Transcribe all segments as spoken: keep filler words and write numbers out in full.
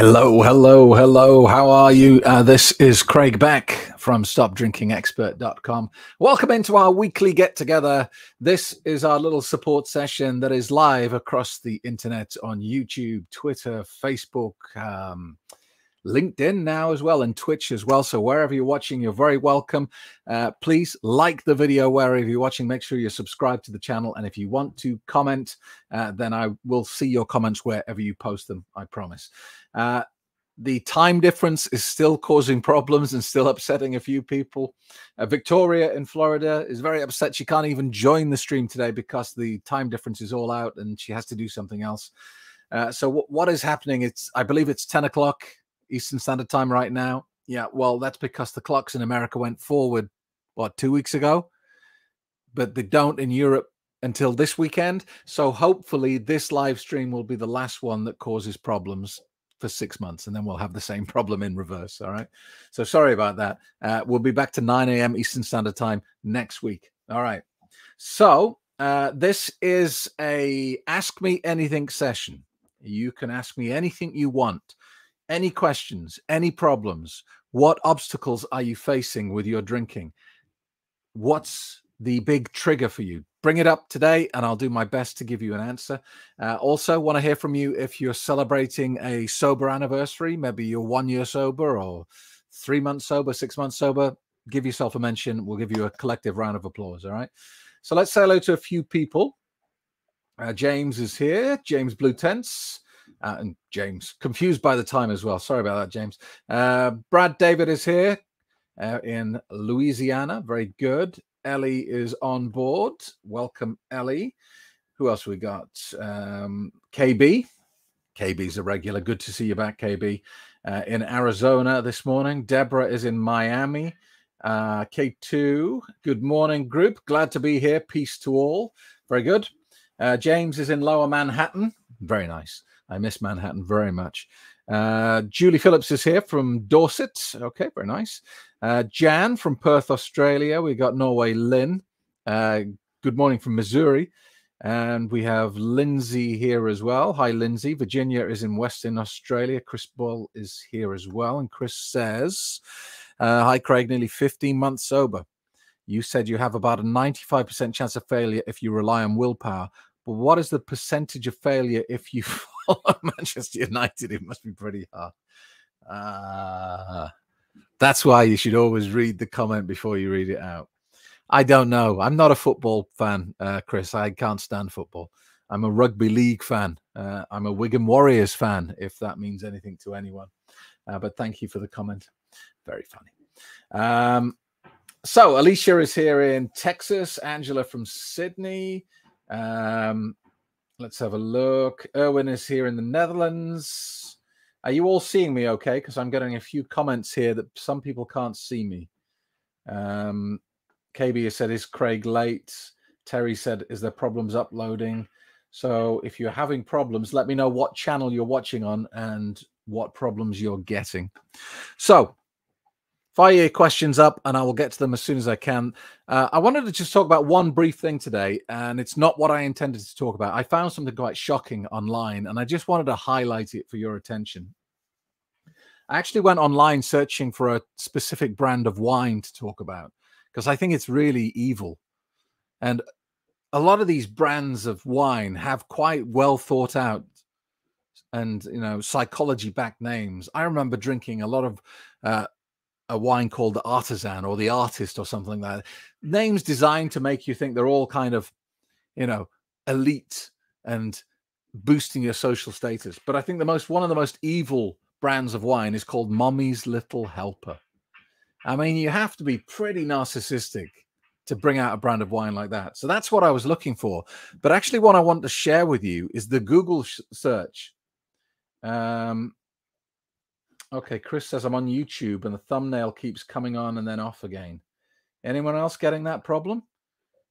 Hello, hello, hello. How are you? Uh, this is Craig Beck from Stop Drinking Expert dot com. Welcome into our weekly get-together. This is our little support session that is live across the internet on YouTube, Twitter, Facebook, um, LinkedIn now as well, and Twitch as well. So wherever you're watching, you're very welcome. Uh, please like the video wherever you're watching. Make sure you're subscribed to the channel. And if you want to comment, uh, then I will see your comments wherever you post them, I promise. Uh, the time difference is still causing problems and still upsetting a few people. Uh, Victoria in Florida is very upset. She can't even join the stream today because the time difference is all out and she has to do something else. Uh, so w what is happening? It's I believe it's ten o'clock. Eastern Standard Time right now. Yeah, well, that's because the clocks in America went forward, what, two weeks ago? But they don't in Europe until this weekend. So hopefully this live stream will be the last one that causes problems for six months, and then we'll have the same problem in reverse, all right? So sorry about that. Uh, we'll be back to nine A M Eastern Standard Time next week, all right? So uh, this is a Ask Me Anything session. You can ask me anything you want. Any questions, any problems, what obstacles are you facing with your drinking? What's the big trigger for you? Bring it up today and I'll do my best to give you an answer. Uh, also, want to hear from you if you're celebrating a sober anniversary. Maybe you're one year sober or three months sober, six months sober. Give yourself a mention. We'll give you a collective round of applause, all right? So let's say hello to a few people. Uh, James is here, James Blue Tense. Uh, and James, confused by the time as well. Sorry about that, James. Uh, Brad David is here uh, in Louisiana. Very good. Ellie is on board. Welcome, Ellie. Who else we got? Um, K B. K B's a regular. Good to see you back, K B. Uh, in Arizona this morning. Deborah is in Miami. Uh, K two. Good morning, group. Glad to be here. Peace to all. Very good. Uh, James is in Lower Manhattan. Very nice. I miss Manhattan very much. Uh, Julie Phillips is here from Dorset. Okay, very nice. Uh, Jan from Perth, Australia. We got Norway Lynn. Uh, good morning from Missouri. And we have Lindsay here as well. Hi, Lindsay. Virginia is in Western Australia. Chris Ball is here as well. And Chris says, uh, hi, Craig, nearly fifteen months sober. You said you have about a ninety-five percent chance of failure if you rely on willpower. But what is the percentage of failure if you... Manchester United, it must be pretty hard. Uh, that's why you should always read the comment before you read it out. I don't know. I'm not a football fan, uh, Chris. I can't stand football. I'm a rugby league fan. Uh, I'm a Wigan Warriors fan, if that means anything to anyone. Uh, but thank you for the comment. Very funny. Um, so Alicia is here in Texas. Angela from Sydney. Um Let's have a look. Erwin is here in the Netherlands. Are you all seeing me okay? Because I'm getting a few comments here that some people can't see me. Um, K B has said, is Craig late? Terry said, is there problems uploading? So if you're having problems, let me know what channel you're watching on and what problems you're getting. So fire your questions up and I will get to them as soon as I can. Uh, I wanted to just talk about one brief thing today, and it's not what I intended to talk about. I found something quite shocking online and I just wanted to highlight it for your attention. I actually went online searching for a specific brand of wine to talk about because I think it's really evil. And a lot of these brands of wine have quite well thought out and, you know, psychology-backed names. I remember drinking a lot of... Uh, a wine called the Artisan or the Artist or something like that. Names designed to make you think they're all kind of, you know, elite and boosting your social status. But I think the most, one of the most evil brands of wine is called Mommy's Little Helper. I mean, you have to be pretty narcissistic to bring out a brand of wine like that. So that's what I was looking for. But actually what I want to share with you is the Google search. Um, Okay, Chris says, I'm on YouTube and the thumbnail keeps coming on and then off again. Anyone else getting that problem?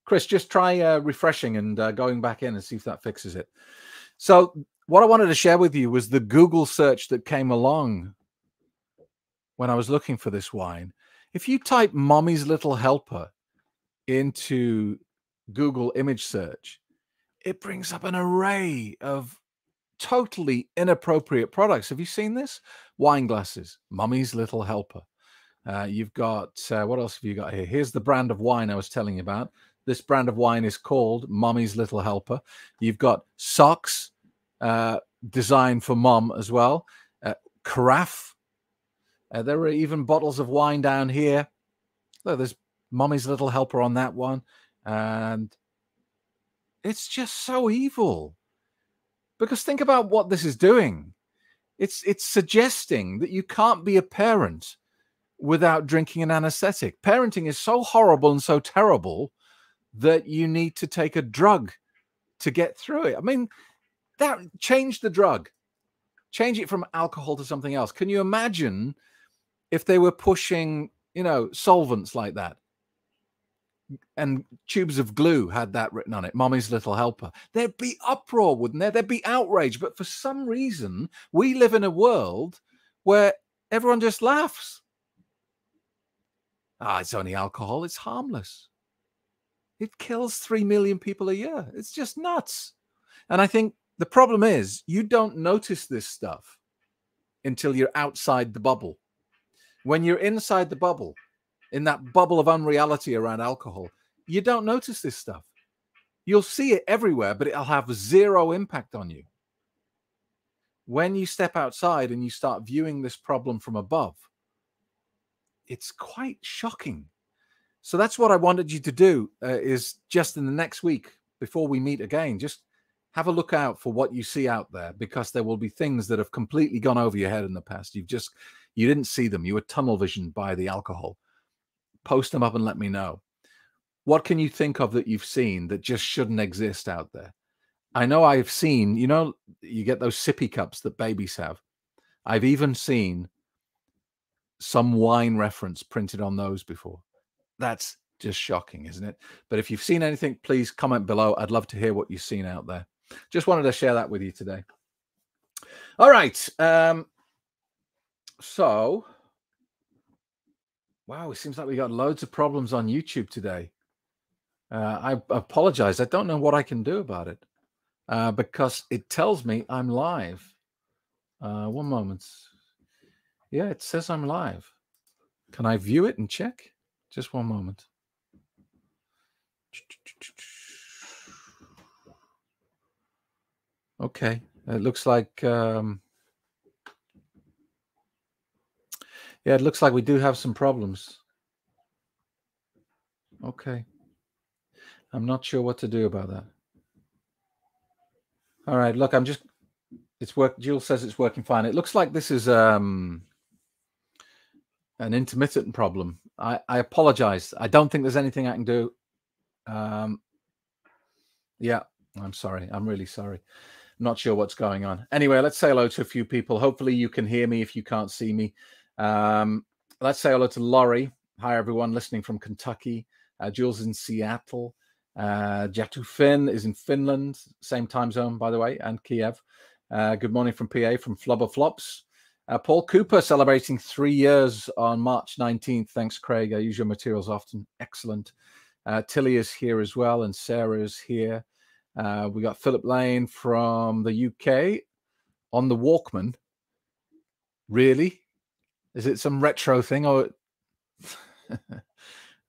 Chris, just try uh, refreshing and uh, going back in and see if that fixes it. So what I wanted to share with you was the Google search that came along when I was looking for this wine. If you type Mommy's Little Helper into Google image search, it brings up an array of totally inappropriate products. Have you seen this? Wine glasses, Mommy's Little Helper. Uh, you've got, uh, what else have you got here? Here's the brand of wine I was telling you about. This brand of wine is called Mommy's Little Helper. You've got socks, uh, designed for mom as well. Uh, carafe. Uh, there are even bottles of wine down here. Look, there's Mommy's Little Helper on that one. And it's just so evil. Because think about what this is doing. It's, it's suggesting that you can't be a parent without drinking an anesthetic. Parenting is so horrible and so terrible that you need to take a drug to get through it. I mean, that change the drug. Change it from alcohol to something else. Can you imagine if they were pushing, you know, solvents like that? And tubes of glue had that written on it, Mommy's Little Helper. There'd be uproar, wouldn't there? There'd be outrage. But for some reason, we live in a world where everyone just laughs. Ah, it's only alcohol. It's harmless. It kills three million people a year. It's just nuts. And I think the problem is you don't notice this stuff until you're outside the bubble. When you're inside the bubble, in that bubble of unreality around alcohol, you don't notice this stuff. You'll see it everywhere, but it'll have zero impact on you. When you step outside and you start viewing this problem from above, it's quite shocking. So that's what I wanted you to do, uh, is just in the next week, before we meet again, just have a look out for what you see out there, because there will be things that have completely gone over your head in the past. You've just, you didn't see them. You were tunnel visioned by the alcohol. Post them up and let me know. What can you think of that you've seen that just shouldn't exist out there? I know I've seen, you know, you get those sippy cups that babies have. I've even seen some wine reference printed on those before. That's just shocking, isn't it? But if you've seen anything, please comment below. I'd love to hear what you've seen out there. Just wanted to share that with you today. All right. Um, so... Wow, it seems like we got loads of problems on YouTube today. Uh, I apologize. I don't know what I can do about it uh, because it tells me I'm live. Uh, one moment. Yeah, it says I'm live. Can I view it and check? Just one moment. Okay, it looks like... Um, Yeah, it looks like we do have some problems. Okay. I'm not sure what to do about that. All right, look, I'm just... It's work. Jules says it's working fine. It looks like this is um, an intermittent problem. I, I apologize. I don't think there's anything I can do. Um, yeah, I'm sorry. I'm really sorry. Not sure what's going on. Anyway, let's say hello to a few people. Hopefully you can hear me if you can't see me. Um, let's say hello to Laurie. Hi, everyone listening from Kentucky. Uh, Jules in Seattle. Uh, Jatu Finn is in Finland, same time zone, by the way, and Kiev. Uh, good morning from P A, from Flubber Flops. Uh, Paul Cooper celebrating three years on March nineteenth. Thanks, Craig. I use your materials often. Excellent. Uh, Tilly is here as well, and Sarah is here. Uh, we got Philip Lane from the U K on the Walkman. Really? Is it some retro thing? Or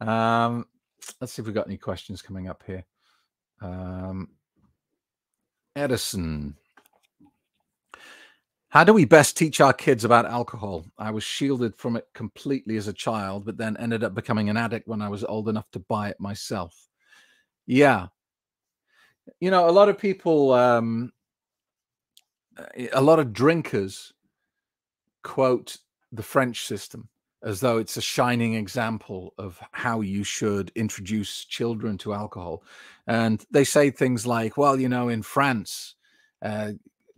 um, let's see if we've got any questions coming up here. Um, Edison. How do we best teach our kids about alcohol? I was shielded from it completely as a child, but then ended up becoming an addict when I was old enough to buy it myself. Yeah. You know, a lot of people, um, a lot of drinkers quote the French system as though it's a shining example of how you should introduce children to alcohol. And they say things like, well, you know, in France, uh,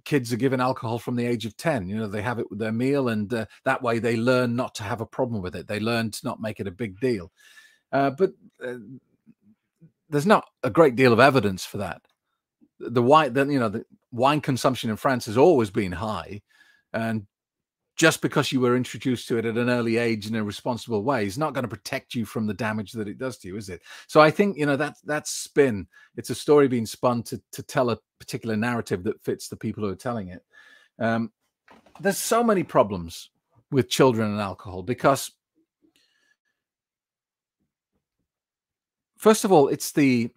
kids are given alcohol from the age of ten. You know, they have it with their meal, and uh, that way they learn not to have a problem with it. They learn to not make it a big deal. Uh, but uh, there's not a great deal of evidence for that. The wine, the, you know, the wine consumption in France has always been high, and just because you were introduced to it at an early age in a responsible way is not going to protect you from the damage that it does to you, is it? So I think, you know, that that spin, it's a story being spun to, to tell a particular narrative that fits the people who are telling it. Um, there's so many problems with children and alcohol because, first of all, it's the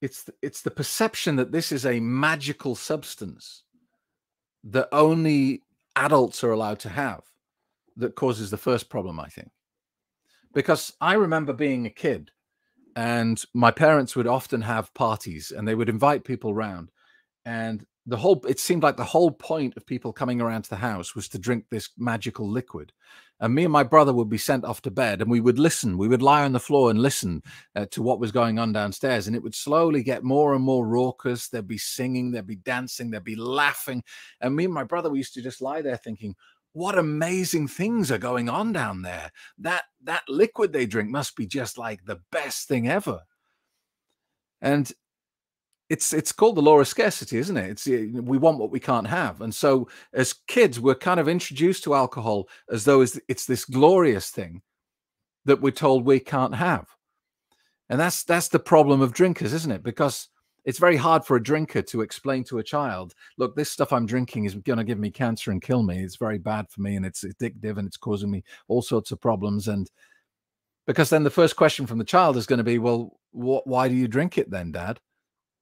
It's it's the perception that this is a magical substance that only adults are allowed to have that causes the first problem, I think. Because I remember being a kid and my parents would often have parties and they would invite people round. And the whole it seemed like the whole point of people coming around to the house was to drink this magical liquid. And me and my brother would be sent off to bed and we would listen. We would lie on the floor and listen uh, to what was going on downstairs. And it would slowly get more and more raucous. There'd be singing, there'd be dancing, there'd be laughing. And me and my brother, we used to just lie there thinking, what amazing things are going on down there. That, that liquid they drink must be just like the best thing ever. And It's it's called the law of scarcity, isn't it? It's we want what we can't have. And so as kids, we're kind of introduced to alcohol as though it's, it's this glorious thing that we're told we can't have. And that's that's the problem of drinkers, isn't it? Because it's very hard for a drinker to explain to a child, look, this stuff I'm drinking is going to give me cancer and kill me. It's very bad for me and it's addictive and it's causing me all sorts of problems. And because then the first question from the child is going to be, well, wh- why do you drink it then, Dad?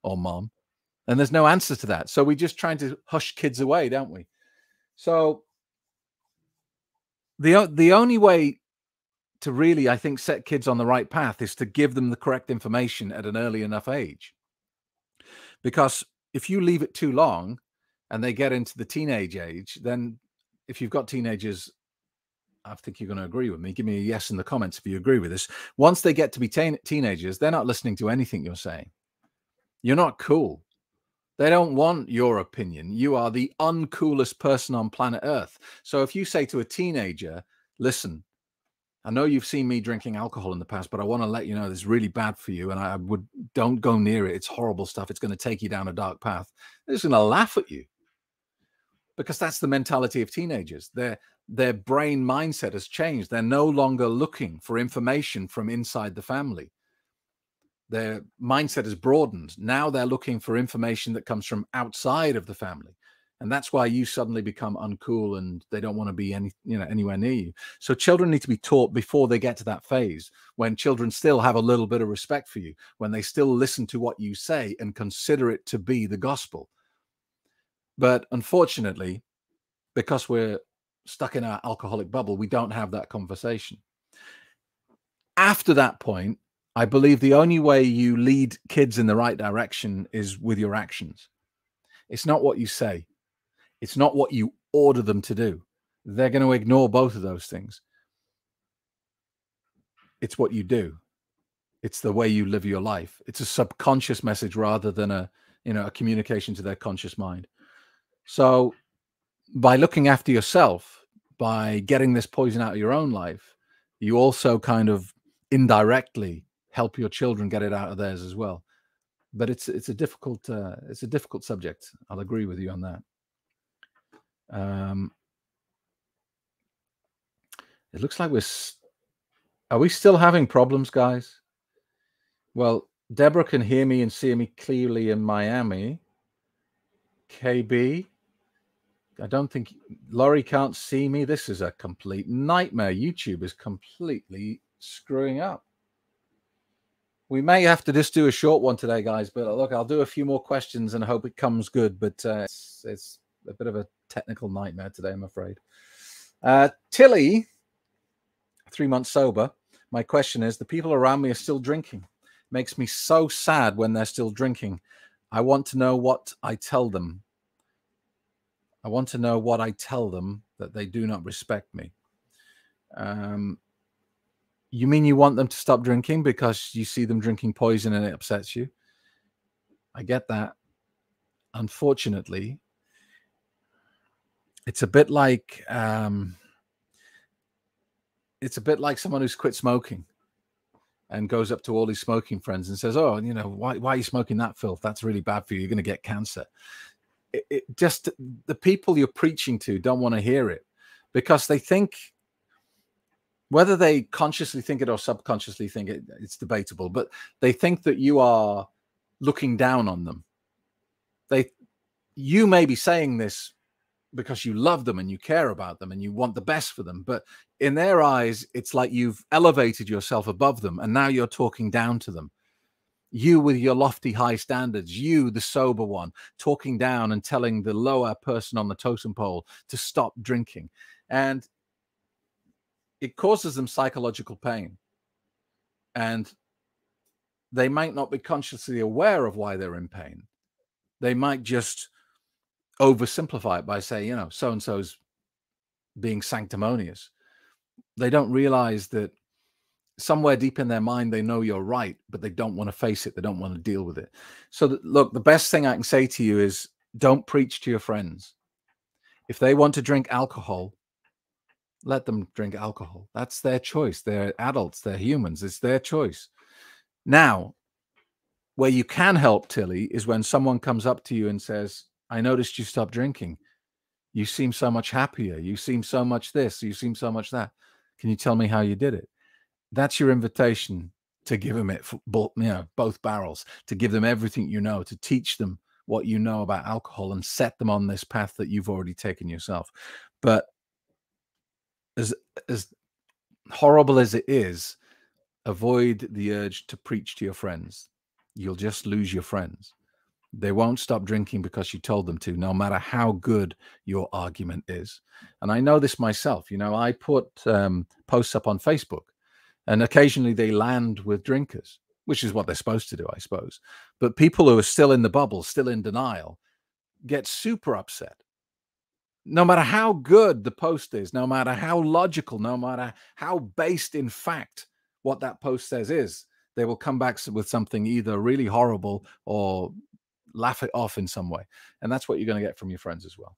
Or mom, and there's no answer to that. So we're just trying to hush kids away, don't we? So the the only way to really, I think, set kids on the right path is to give them the correct information at an early enough age. Because if you leave it too long and they get into the teenage age, then if you've got teenagers, I think you're going to agree with me. Give me a yes in the comments if you agree with this. Once they get to be teen teenagers, they're not listening to anything you're saying. You're not cool. They don't want your opinion. You are the uncoolest person on planet Earth. So if you say to a teenager, listen, I know you've seen me drinking alcohol in the past, but I want to let you know this is really bad for you. And I would don't go near it. It's horrible stuff. It's going to take you down a dark path. They're just going to laugh at you because that's the mentality of teenagers. Their, their brain mindset has changed. They're no longer looking for information from inside the family. Their mindset has broadened. Now they're looking for information that comes from outside of the family. And that's why you suddenly become uncool and they don't want to be any, you know, anywhere near you. So children need to be taught before they get to that phase, when children still have a little bit of respect for you, when they still listen to what you say and consider it to be the gospel. But unfortunately, because we're stuck in our alcoholic bubble, we don't have that conversation. After that point, I believe the only way you lead kids in the right direction is with your actions. It's not what you say. It's not what you order them to do. They're going to ignore both of those things. It's what you do. It's the way you live your life. It's a subconscious message rather than a, you know, a communication to their conscious mind. So by looking after yourself, by getting this poison out of your own life, you also kind of indirectly help your children get it out of theirs as well. But it's it's a difficult uh, it's a difficult subject. I'll agree with you on that. Um, it looks like we're s are we still having problems, guys? Well, Deborah can hear me and see me clearly in Miami. K B, I don't think Laurie can't see me. This is a complete nightmare. YouTube is completely screwing up. We may have to just do a short one today, guys, but look, I'll do a few more questions and hope it comes good, but uh, it's, it's a bit of a technical nightmare today, I'm afraid. Uh, Tilly, three months sober. My question is, the people around me are still drinking. It makes me so sad when they're still drinking. I want to know what I tell them. I want to know what I tell them that they do not respect me. Um, You mean you want them to stop drinking because you see them drinking poison and it upsets you? I get that. Unfortunately, it's a bit like um, it's a bit like someone who's quit smoking and goes up to all his smoking friends and says, "Oh, you know, why why are you smoking that filth? That's really bad for you. You're going to get cancer." it, it just the people you're preaching to don't want to hear it, because they think, whether they consciously think it or subconsciously think it, it's debatable, but they think that you are looking down on them. They, you may be saying this because you love them and you care about them and you want the best for them, but in their eyes, it's like you've elevated yourself above them and now you're talking down to them. You with your lofty high standards, you, the sober one, talking down and telling the lower person on the totem pole to stop drinking. And it causes them psychological pain. And they might not be consciously aware of why they're in pain. They might just oversimplify it by saying, you know, so-and-so's being sanctimonious. They don't realize that somewhere deep in their mind, they know you're right, but they don't want to face it. They don't want to deal with it. So that, look, the best thing I can say to you is don't preach to your friends. If they want to drink alcohol, let them drink alcohol. That's their choice. They're adults. They're humans. It's their choice. Now, where you can help, Tilly, is when someone comes up to you and says, I noticed you stopped drinking. You seem so much happier. You seem so much this. You seem so much that. Can you tell me how you did it? That's your invitation to give them it, for, you know, both barrels, to give them everything you know, to teach them what you know about alcohol and set them on this path that you've already taken yourself. But as as horrible as it is, avoid the urge to preach to your friends. You'll just lose your friends. They won't stop drinking because you told them to, no matter how good your argument is. And I know this myself. You know, I put um, posts up on Facebook, and occasionally they land with drinkers, which is what they're supposed to do, I suppose. But people who are still in the bubble, still in denial, get super upset. No matter how good the post is, no matter how logical, no matter how based in fact what that post says is, they will come back with something either really horrible or laugh it off in some way. And that's what you're going to get from your friends as well.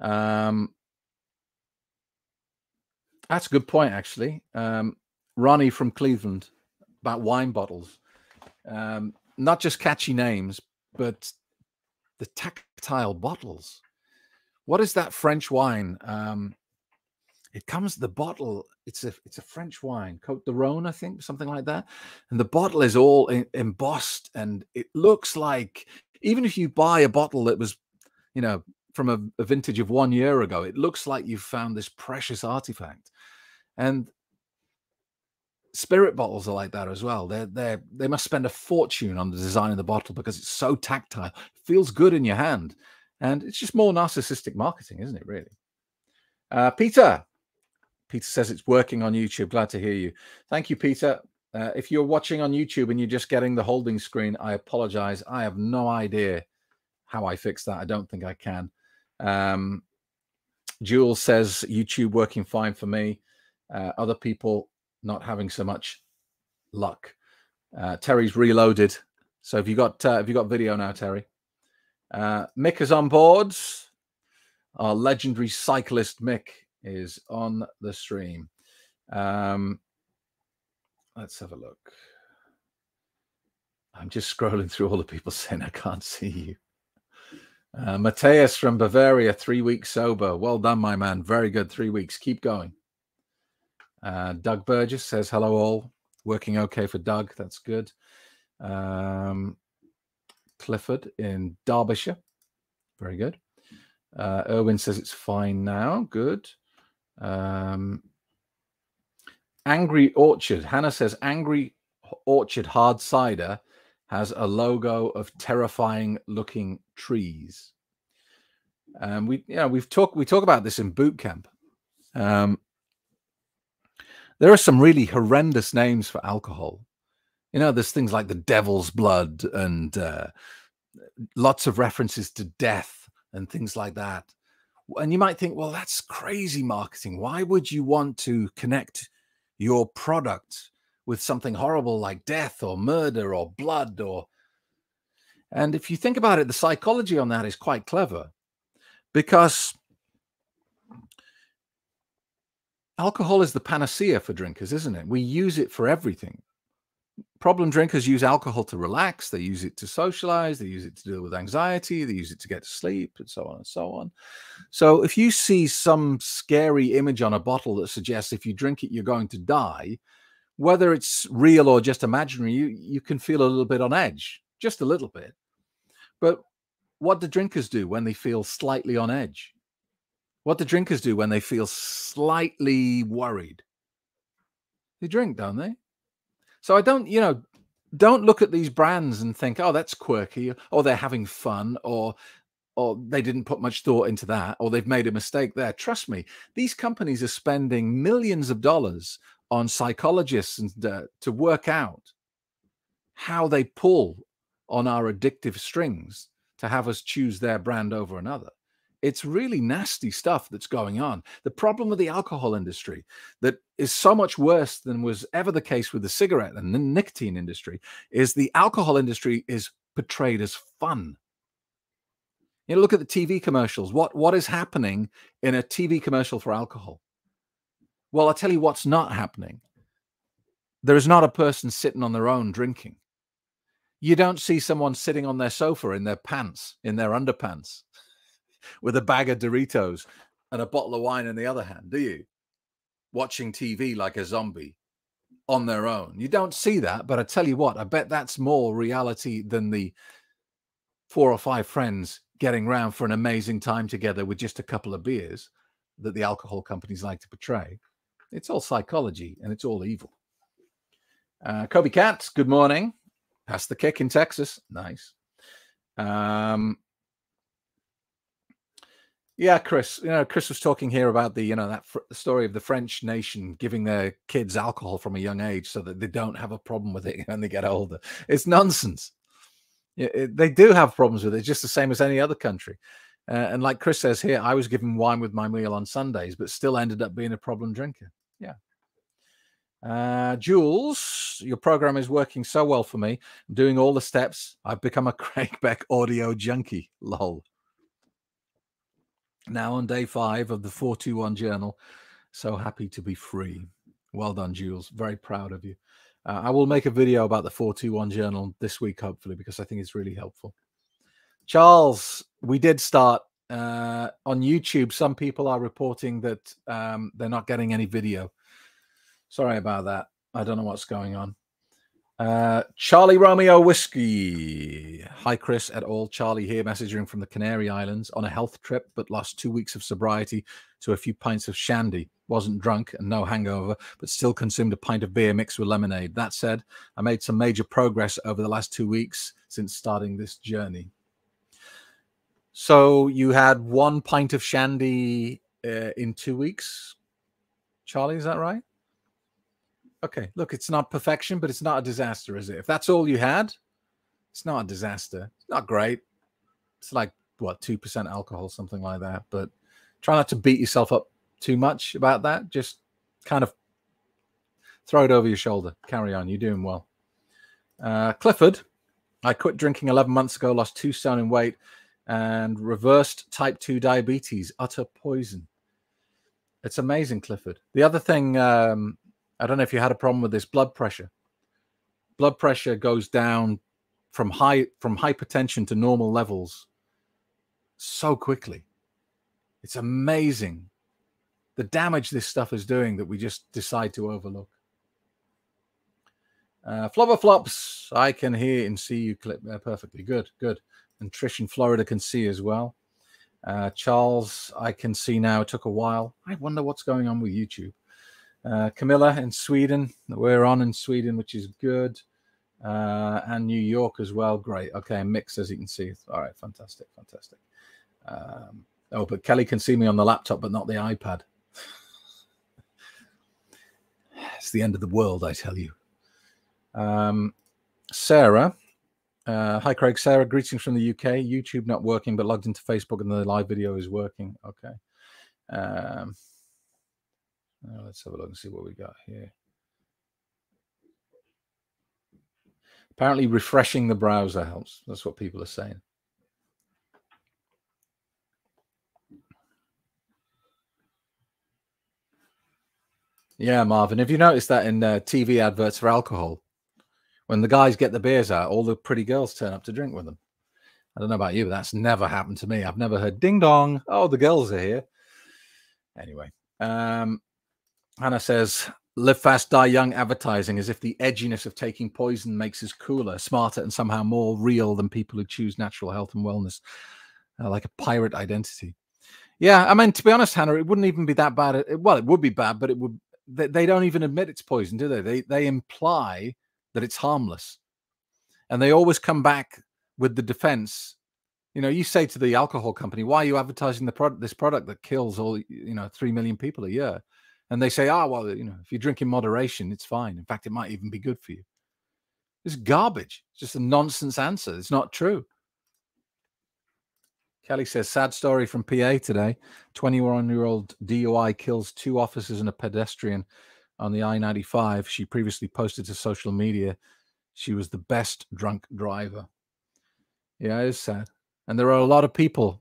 Um, that's a good point, actually. Um, Ronnie from Cleveland, about wine bottles. Um, not just catchy names, but the tactile bottles. What is that French wine? Um, it comes, the bottle, it's a, it's a French wine, Côte de Rhône, I think, something like that. And the bottle is all in, embossed, and it looks like, even if you buy a bottle that was, you know, from a, a vintage of one year ago, it looks like you've found this precious artifact. And spirit bottles are like that as well. They're, they're, they must spend a fortune on the design of the bottle because it's so tactile. It feels good in your hand. And it's just more narcissistic marketing, isn't it, really? Uh, Peter. Peter says it's working on YouTube. Glad to hear you. Thank you, Peter. Uh, if you're watching on YouTube and you're just getting the holding screen, I apologize. I have no idea how I fix that. I don't think I can. Um, Jules says YouTube working fine for me. Uh, other people not having so much luck. Uh, Terry's reloaded. So have you got, uh, have you got video now, Terry? Uh, Mick is on board. Our legendary cyclist Mick is on the stream. Um, let's have a look. I'm just scrolling through all the people saying I can't see you. Uh, Mateus from Bavaria, three weeks sober. Well done, my man. Very good. Three weeks. Keep going. Uh, Doug Burgess says, hello all. Working okay for Doug. That's good. Um, Clifford in Derbyshire. Very good. Uh, Irwin says it's fine now. Good. Um, Angry Orchard. Hannah says Angry Orchard hard cider has a logo of terrifying looking trees. Um, we, you know, we've talked, we talk about this in boot camp. Um, there are some really horrendous names for alcohol. You know, there's things like the devil's blood and uh, lots of references to death and things like that. And you might think, well, that's crazy marketing. Why would you want to connect your product with something horrible like death or murder or blood? Or, and if you think about it, the psychology on that is quite clever, because alcohol is the panacea for drinkers, isn't it? We use it for everything. Problem drinkers use alcohol to relax. They use it to socialize. They use it to deal with anxiety. They use it to get to sleep, and so on and so on. So if you see some scary image on a bottle that suggests if you drink it, you're going to die, whether it's real or just imaginary, you, you can feel a little bit on edge, just a little bit. But what do drinkers do when they feel slightly on edge? What do drinkers do when they feel slightly worried? They drink, don't they? So I don't, you know, don't look at these brands and think, oh, that's quirky, or they're having fun, or, or they didn't put much thought into that, or they've made a mistake there. Trust me, these companies are spending millions of dollars on psychologists and uh, to work out how they pull on our addictive strings to have us choose their brand over another. It's really nasty stuff that's going on. The problem with the alcohol industry that is so much worse than was ever the case with the cigarette and the nicotine industry is the alcohol industry is portrayed as fun. You know, look at the T V commercials. What, what is happening in a T V commercial for alcohol? Well, I'll tell you what's not happening. There is not a person sitting on their own drinking. You don't see someone sitting on their sofa in their pants, in their underpants, with a bag of Doritos and a bottle of wine in the other hand, do you? Watching T V like a zombie on their own. You don't see that, but I tell you what, I bet that's more reality than the four or five friends getting round for an amazing time together with just a couple of beers that the alcohol companies like to portray. It's all psychology and it's all evil. Uh, Kobe Katz, good morning. That's the kick in Texas. Nice. Um... Yeah, Chris, you know, Chris was talking here about the, you know, that fr story of the French nation giving their kids alcohol from a young age so that they don't have a problem with it when they get older. It's nonsense. It, it, they do have problems with it, just the same as any other country. Uh, and like Chris says here, I was given wine with my meal on Sundays, but still ended up being a problem drinker. Yeah. Uh, Jules, your program is working so well for me. I'm doing all the steps. I've become a Craig Beck audio junkie. Lol. Now on day five of the four two one journal. So happy to be free. Well done, Jules. Very proud of you. Uh, I will make a video about the four two one journal this week, hopefully, because I think it's really helpful. Charles, we did start uh, on YouTube. Some people are reporting that um, they're not getting any video. Sorry about that. I don't know what's going on. Uh, Charlie Romeo Whiskey. Hi, Chris et al. Charlie here, messaging from the Canary Islands on a health trip, but lost two weeks of sobriety to a few pints of shandy. Wasn't drunk and no hangover, but still consumed a pint of beer mixed with lemonade. That said, I made some major progress over the last two weeks since starting this journey. So you had one pint of shandy uh, in two weeks, Charlie, is that right? Okay, look, it's not perfection, but it's not a disaster, is it? If that's all you had, it's not a disaster. It's not great. It's like, what, two percent alcohol, something like that. But try not to beat yourself up too much about that. Just kind of throw it over your shoulder. Carry on. You're doing well. Uh, Clifford, I quit drinking eleven months ago, lost two stone in weight, and reversed type two diabetes. Utter poison. It's amazing, Clifford. The other thing... Um, I don't know if you had a problem with this, blood pressure. Blood pressure goes down from high from hypertension to normal levels so quickly. It's amazing the damage this stuff is doing that we just decide to overlook. Uh, Flubberflops, I can hear and see you clip there perfectly. Good, good. And Trish in Florida can see as well. Uh, Charles, I can see now. It took a while. I wonder what's going on with YouTube. Uh, Camilla in Sweden, we're on in Sweden, which is good, uh, and New York as well. Great. Okay, mixed as you can see. All right, fantastic, fantastic. Um, oh, but Kelly can see me on the laptop, but not the iPad. It's the end of the world, I tell you. Um, Sarah, uh, hi Craig. Sarah, greetings from the U K. YouTube not working, but logged into Facebook, and the live video is working. Okay. Um, Let's have a look and see what we got here. Apparently refreshing the browser helps. That's what people are saying. Yeah, Marvin, have you noticed that in uh, T V adverts for alcohol, When the guys get the beers out, all the pretty girls turn up to drink with them. I don't know about you, but that's never happened to me. I've never heard ding dong. Oh, the girls are here. Anyway, um, Hannah says, live fast, die young advertising, as if the edginess of taking poison makes us cooler, smarter, and somehow more real than people who choose natural health and wellness, uh, like a pirate identity. Yeah, I mean, to be honest, Hannah, it wouldn't even be that bad. It, well, it would be bad, but it would. They, they don't even admit it's poison, do they? They they imply that it's harmless, and they always come back with the defense. You know, you say to the alcohol company, why are you advertising the product, this product that kills all, you know, three million people a year? And they say, ah, oh, well, you know, if you drink in moderation, it's fine. In fact, it might even be good for you. It's garbage. It's just a nonsense answer. It's not true. Kelly says, sad story from P A today. twenty-one-year-old D U I kills two officers and a pedestrian on the I ninety-five. She previously posted to social media she was the best drunk driver. Yeah, it is sad. And there are a lot of people.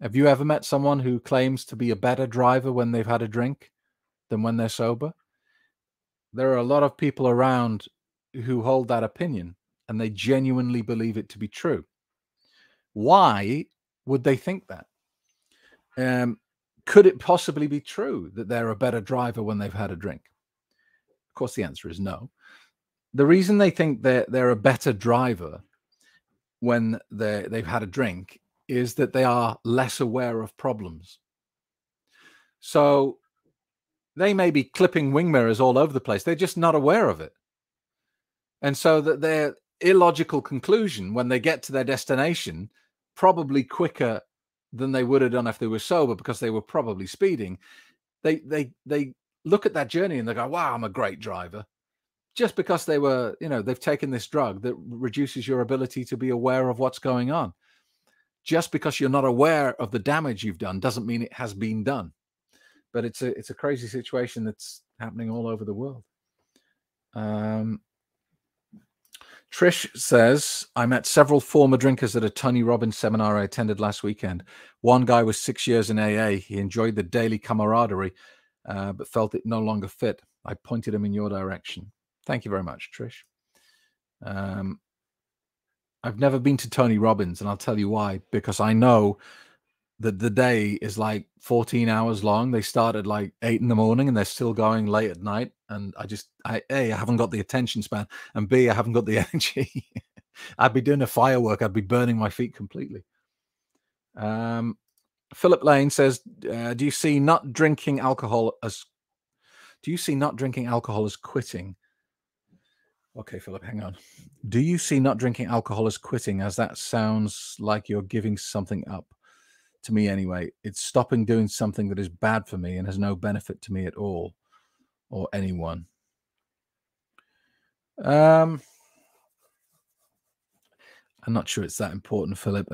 Have you ever met someone who claims to be a better driver when they've had a drink than when they're sober? There are a lot of people around who hold that opinion, and they genuinely believe it to be true. Why would they think that? Um, could it possibly be true that they're a better driver when they've had a drink? Of course, the answer is no. The reason they think that they're a better driver when they they've had a drink is that they are less aware of problems. So they may be clipping wing mirrors all over the place. They're just not aware of it. And so that their illogical conclusion when they get to their destination, probably quicker than they would have done if they were sober because they were probably speeding, They they they look at that journey and they go, wow, I'm a great driver. Just because they were, you know, they've taken this drug that reduces your ability to be aware of what's going on. Just because you're not aware of the damage you've done doesn't mean it has been done. But it's a it's a crazy situation that's happening all over the world. Um, Trish says, I met several former drinkers at a Tony Robbins seminar I attended last weekend. One guy was six years in A A. He enjoyed the daily camaraderie, uh, but felt it no longer fit. I pointed him in your direction. Thank you very much, Trish. Um, I've never been to Tony Robbins, and I'll tell you why. Because I know that the day is like fourteen hours long. They start at like eight in the morning, and they're still going late at night. And I just, I, A, I haven't got the attention span, and B, I haven't got the energy. I'd be doing a firework. I'd be burning my feet completely. Um, Philip Lane says, uh, do you see not drinking alcohol as, do you see not drinking alcohol as quitting? Okay, Philip, hang on. Do you see not drinking alcohol as quitting, as that sounds like you're giving something up? To me anyway, it's stopping doing something that is bad for me and has no benefit to me at all or anyone. Um, I'm not sure it's that important, Philip.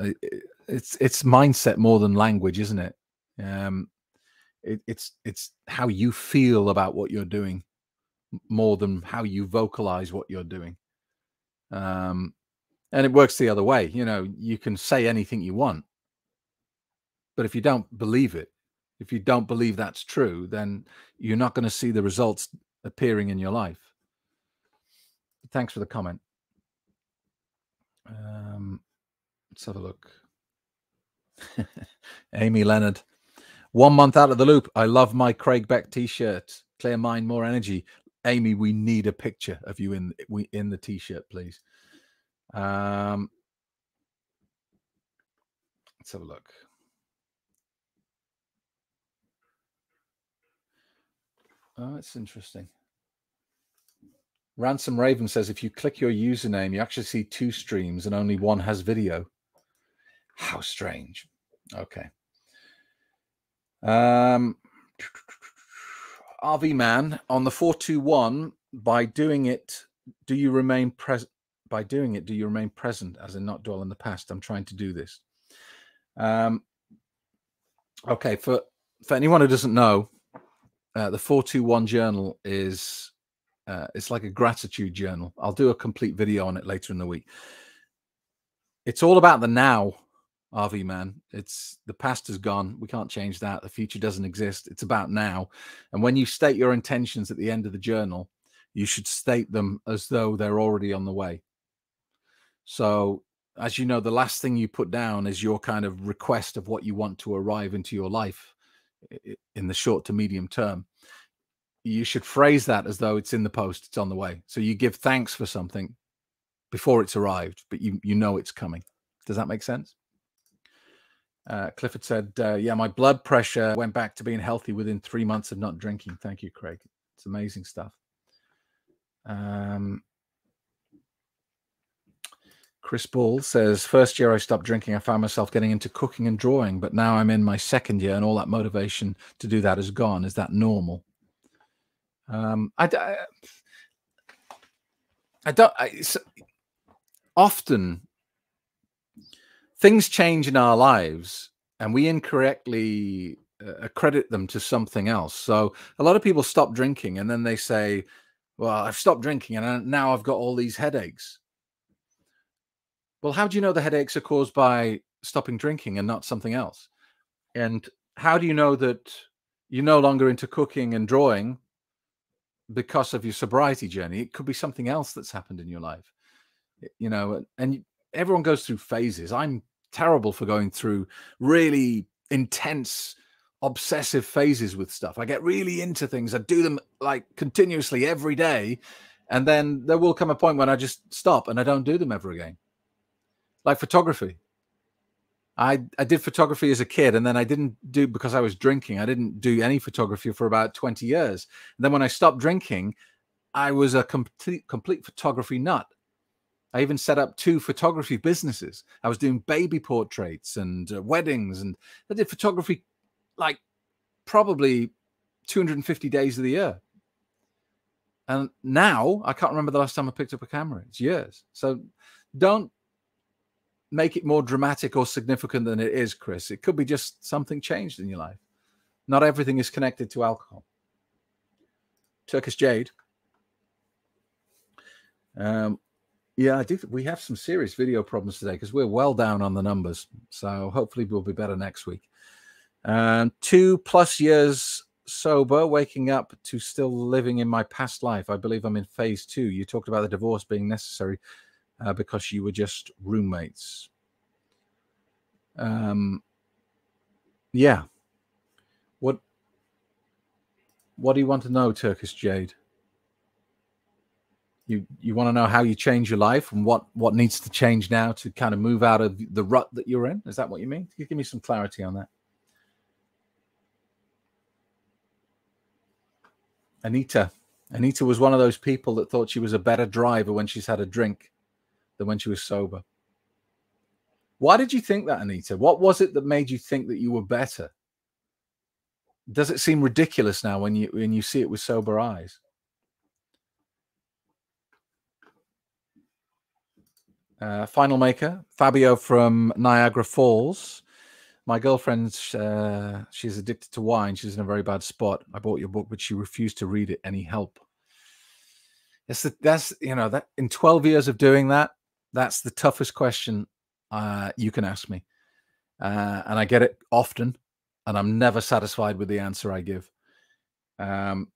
It's it's mindset more than language, isn't it? Um, it it's it's how you feel about what you're doing, more than how you vocalize what you're doing. Um, and it works the other way. You know, you can say anything you want, but if you don't believe it, if you don't believe that's true, then you're not going to see the results appearing in your life. Thanks for the comment. Um, let's have a look. Amy Leonard. One month out of the loop. I love my Craig Beck t-shirt. Clear mind, more energy. Amy, we need a picture of you in we in the t-shirt, please. Um, let's have a look. Oh, it's interesting. Ransom Raven says, if you click your username, you actually see two streams and only one has video. How strange. Okay. Um. R V Man on the four two one, by doing it, do you remain present? By doing it, do you remain present, as in not dwell in the past? I'm trying to do this. Um, okay, for, for anyone who doesn't know, uh, the four two one journal is uh, it's like a gratitude journal. I'll do a complete video on it later in the week. It's all about the now, R V Man. It's the past is gone. We can't change that. The future doesn't exist. It's about now. And when you state your intentions at the end of the journal, you should state them as though they're already on the way. So, as you know, the last thing you put down is your kind of request of what you want to arrive into your life in the short to medium term. You should phrase that as though it's in the post, it's on the way. So you give thanks for something before it's arrived, but you, you know it's coming. Does that make sense? Uh, Clifford said, uh, yeah, my blood pressure went back to being healthy within three months of not drinking. Thank you, Craig. It's amazing stuff. Um, Chris Ball says, first year I stopped drinking, I found myself getting into cooking and drawing, but now I'm in my second year and all that motivation to do that is gone. Is that normal? Um, I, I, I don't, I, so often things change in our lives and we incorrectly uh, accredit them to something else. So a lot of people stop drinking and then they say, well, I've stopped drinking and now I've got all these headaches. Well, how do you know the headaches are caused by stopping drinking and not something else? And how do you know that you're no longer into cooking and drawing because of your sobriety journey? It could be something else that's happened in your life, you know, and everyone goes through phases. I'm terrible for going through really intense, obsessive phases with stuff. I get really into things. I do them like continuously every day. And then there will come a point when I just stop and I don't do them ever again. Like photography. I, I did photography as a kid and then I didn't do, because I was drinking, I didn't do any photography for about twenty years. And then when I stopped drinking, I was a complete, complete photography nut. I even set up two photography businesses. I was doing baby portraits and uh, weddings, and I did photography like probably two hundred fifty days of the year. And now I can't remember the last time I picked up a camera. It's years. So don't make it more dramatic or significant than it is, Chris. It could be just something changed in your life. Not everything is connected to alcohol. Turkish Jade. Um, yeah, I do. We have some serious video problems today because we're well down on the numbers. So hopefully we'll be better next week. Um, two plus years sober, waking up to still living in my past life. I believe I'm in phase two. You talked about the divorce being necessary. Uh, because you were just roommates. Um, yeah. What, what do you want to know, Turkish Jade? You, you want to know how you change your life and what, what needs to change now to kind of move out of the rut that you're in? Is that what you mean? Can you give me some clarity on that? Anita. Anita was one of those people that thought she was a better driver when she's had a drink than when she was sober. Why did you think that, Anita? What was it that made you think that you were better? Does it seem ridiculous now when you when you see it with sober eyes? Uh, Final Maker, Fabio from Niagara Falls. My girlfriend, uh, she's addicted to wine. She's in a very bad spot. I bought your book, but she refused to read it. Any help? That's, the, that's you know, that in twelve years of doing that, that's the toughest question uh, you can ask me. Uh, and I get it often, and I'm never satisfied with the answer I give. Um,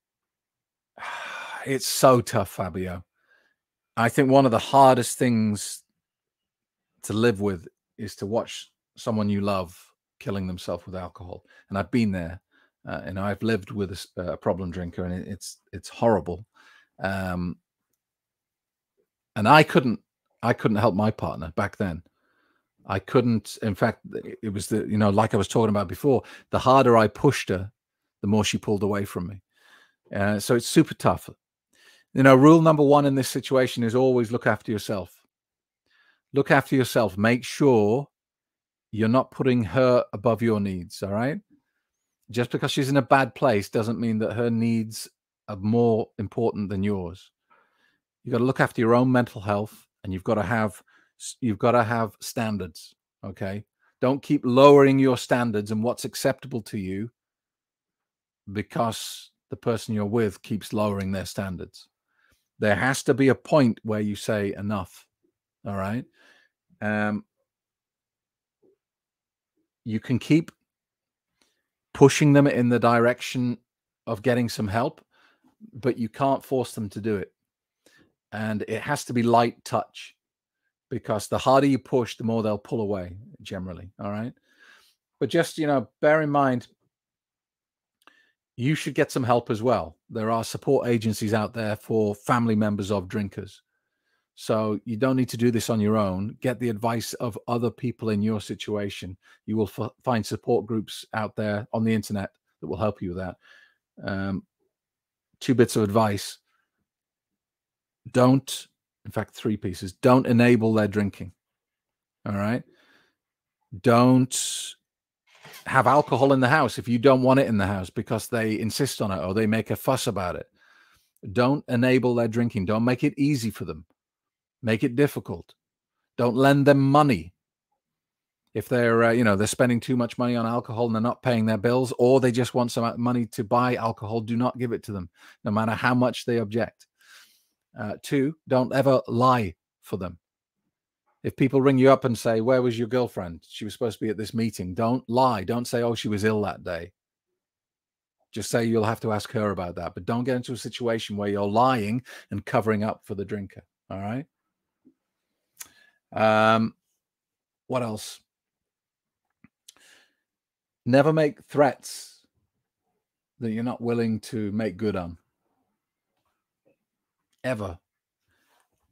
it's so tough, Fabio. I think one of the hardest things to live with is to watch someone you love killing themselves with alcohol. And I've been there, uh, and I've lived with a, a problem drinker, and it's it's horrible. Um, and I couldn't, I couldn't help my partner back then. I couldn't, in fact, it was the, you know, like I was talking about before, the harder I pushed her, the more she pulled away from me. Uh, so it's super tough. You know, rule number one in this situation is always look after yourself. Look after yourself. Make sure you're not putting her above your needs. All right. Just because she's in a bad place doesn't mean that her needs are more important than yours. You've got to look after your own mental health, and you've got to have, you've got to have standards. Okay. Don't keep lowering your standards and what's acceptable to you because the person you're with keeps lowering their standards. There has to be a point where you say enough. All right. Um, you can keep pushing them in the direction of getting some help, but you can't force them to do it. And it has to be light touch, because the harder you push, the more they'll pull away generally. All right. But just, you know, bear in mind, you should get some help as well. There are support agencies out there for family members of drinkers. So you don't need to do this on your own. Get the advice of other people in your situation. You will f find support groups out there on the internet that will help you with that. Um, two bits of advice. Don't, in fact, three pieces. Don't enable their drinking. All right. Don't have alcohol in the house if you don't want it in the house because they insist on it or they make a fuss about it. Don't enable their drinking. Don't make it easy for them. Make it difficult. Don't lend them money if they're, uh, you know, they're spending too much money on alcohol and they're not paying their bills, or they just want some money to buy alcohol. Do not give it to them, no matter how much they object. Uh, two, don't ever lie for them. If people ring you up and say, where was your girlfriend? She was supposed to be at this meeting. Don't lie. Don't say, oh, she was ill that day. Just say you'll have to ask her about that. But don't get into a situation where you're lying and covering up for the drinker. All right. Um, what else? Never make threats that you're not willing to make good on. Ever.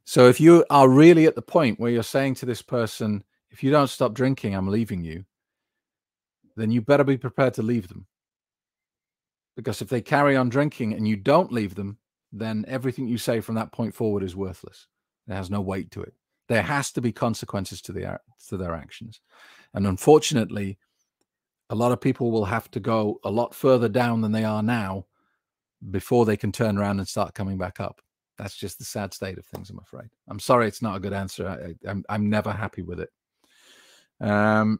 So if you are really at the point where you're saying to this person, if you don't stop drinking, I'm leaving you, then you better be prepared to leave them. Because if they carry on drinking and you don't leave them, then everything you say from that point forward is worthless. It has no weight to it. There has to be consequences to their to their actions. And unfortunately, a lot of people will have to go a lot further down than they are now before they can turn around and start coming back up. That's just the sad state of things, I'm afraid. I'm sorry it's not a good answer. I, I'm, I'm never happy with it. Um,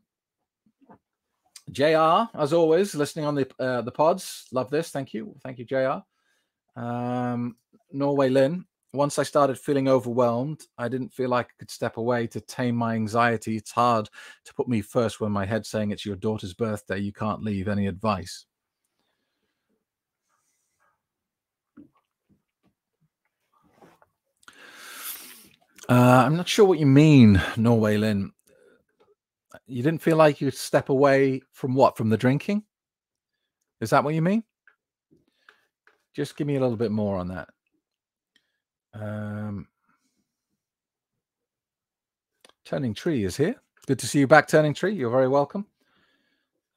J R, as always, listening on the, uh, the pods. Love this. Thank you. Thank you, J R. Um, Norway Lynn. Once I started feeling overwhelmed, I didn't feel like I could step away to tame my anxiety. It's hard to put me first when my head's saying it's your daughter's birthday. You can't leave. Any advice? Uh, I'm not sure what you mean, Norway Lynn. You didn't feel like you could step away from what? From the drinking? Is that what you mean? Just give me a little bit more on that. Um, Turning Tree is here. Good to see you back, Turning Tree. You're very welcome.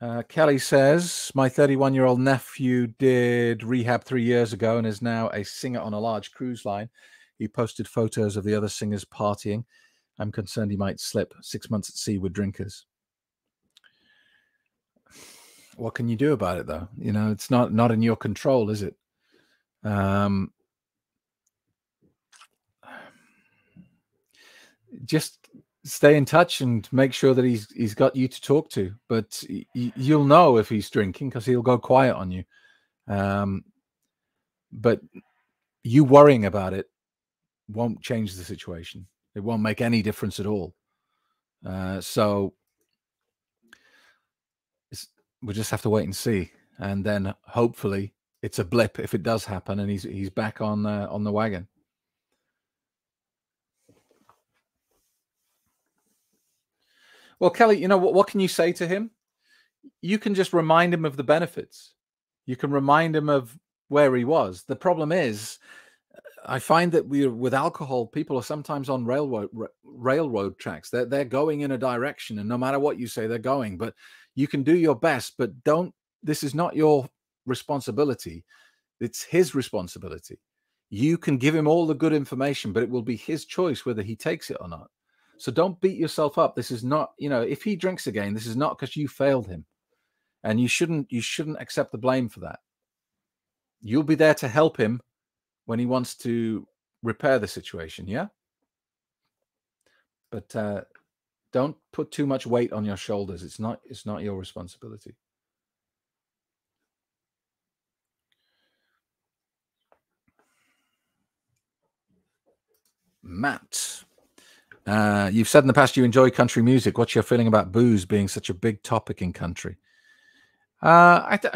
Uh, Kelly says, my thirty-one-year-old nephew did rehab three years ago and is now a singer on a large cruise line. He posted photos of the other singers partying. I'm concerned he might slip. Six months at sea with drinkers. What can you do about it, though? You know, it's not, not in your control, is it? Um... Just stay in touch and make sure that he's he's got you to talk to. But you'll know if he's drinking because he'll go quiet on you. Um, but you worrying about it won't change the situation. It won't make any difference at all. Uh, so it's, we'll just have to wait and see. And then hopefully it's a blip if it does happen and he's he's back on uh, on the wagon. Well, Kelly, you know, what, what can you say to him? You can just remind him of the benefits. You can remind him of where he was. The problem is, I find that we, with alcohol, people are sometimes on railroad railroad tracks. They're, they're going in a direction, and no matter what you say, they're going. But you can do your best, but don't. This is not your responsibility. It's his responsibility. You can give him all the good information, but it will be his choice whether he takes it or not. So don't beat yourself up. This is not, you know, if he drinks again, this is not because you failed him. And you shouldn't, you shouldn't accept the blame for that. You'll be there to help him when he wants to repair the situation, yeah? But uh, don't put too much weight on your shoulders. It's not, it's not your responsibility. Matt. Uh, you've said in the past you enjoy country music. What's your feeling about booze being such a big topic in country? Uh, I th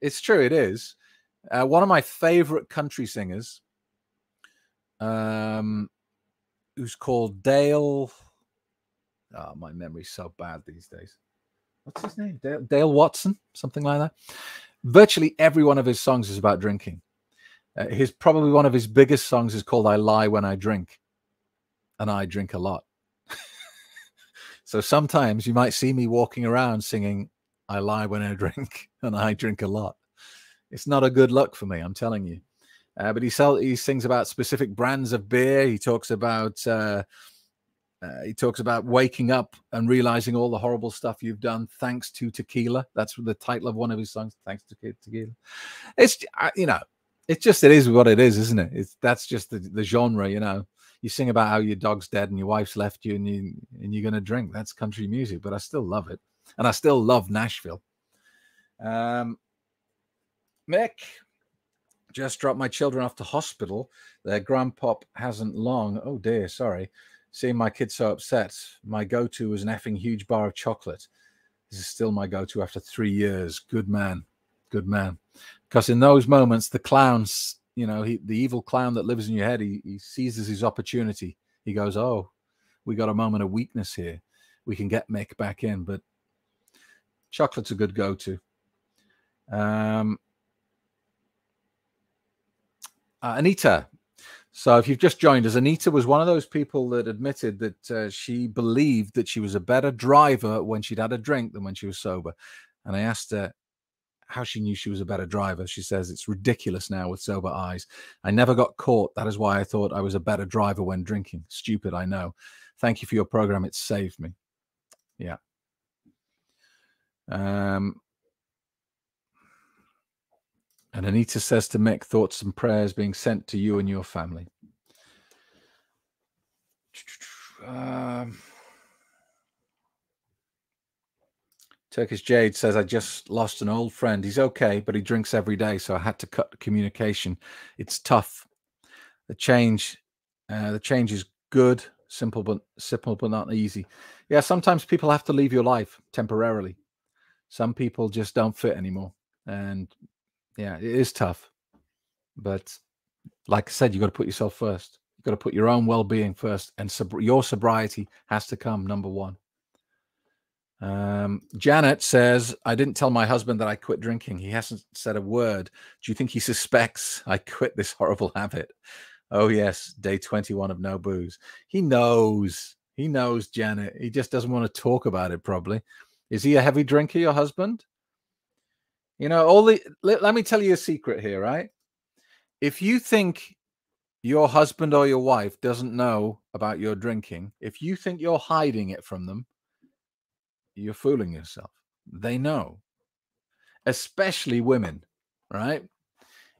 it's true, it is. Uh, one of my favorite country singers, um, who's called Dale. Oh, my memory's so bad these days. What's his name? Dale, Dale Watson, something like that. Virtually every one of his songs is about drinking. Uh, his probably one of his biggest songs is called "I Lie When I Drink," and I drink a lot. So sometimes you might see me walking around singing, "I lie when I drink, and I drink a lot." It's not a good look for me, I'm telling you. Uh, but he sell, he sings about specific brands of beer. He talks about uh, uh, he talks about waking up and realizing all the horrible stuff you've done thanks to tequila. That's the title of one of his songs, "Thanks to Tequila." It's you know, it's just it is what it is, isn't it? It's that's just the, the genre, you know. You sing about how your dog's dead and your wife's left you, and you and you're gonna drink. That's country music, but I still love it, and I still love Nashville. Um. Mick, just dropped my children off to hospital. Their grandpop hasn't long. Oh, dear, sorry. Seeing my kids so upset, my go-to was an effing huge bar of chocolate. This is still my go-to after three years. Good man. Good man. Because in those moments, the clowns, you know, he, the evil clown that lives in your head, he, he seizes his opportunity. He goes, oh, we got a moment of weakness here. We can get Mick back in, but chocolate's a good go-to. Um... Uh, Anita. So if you've just joined us, Anita was one of those people that admitted that uh, she believed that she was a better driver when she'd had a drink than when she was sober. And I asked her how she knew she was a better driver. She says, it's ridiculous now with sober eyes. I never got caught. That is why I thought I was a better driver when drinking. Stupid, I know. Thank you for your program. It saved me. Yeah. Um. And Anita says to Mick, thoughts and prayers being sent to you and your family. Um, Turkish Jade says, I just lost an old friend. He's okay, but he drinks every day, so I had to cut the communication. It's tough. The change, uh, the change is good, simple but simple but not easy. Yeah, sometimes people have to leave your life temporarily. Some people just don't fit anymore, and yeah, it is tough. But like I said, you've got to put yourself first. You've got to put your own well-being first. And sob- your sobriety has to come number one. Um, Janet says, I didn't tell my husband that I quit drinking. He hasn't said a word. Do you think he suspects I quit this horrible habit? Oh, yes, day twenty-one of no booze. He knows. He knows, Janet. He just doesn't want to talk about it, probably. Is he a heavy drinker, your husband? You know, all the let, let me tell you a secret here, right? If you think your husband or your wife doesn't know about your drinking, if you think you're hiding it from them, you're fooling yourself. They know, especially women, right?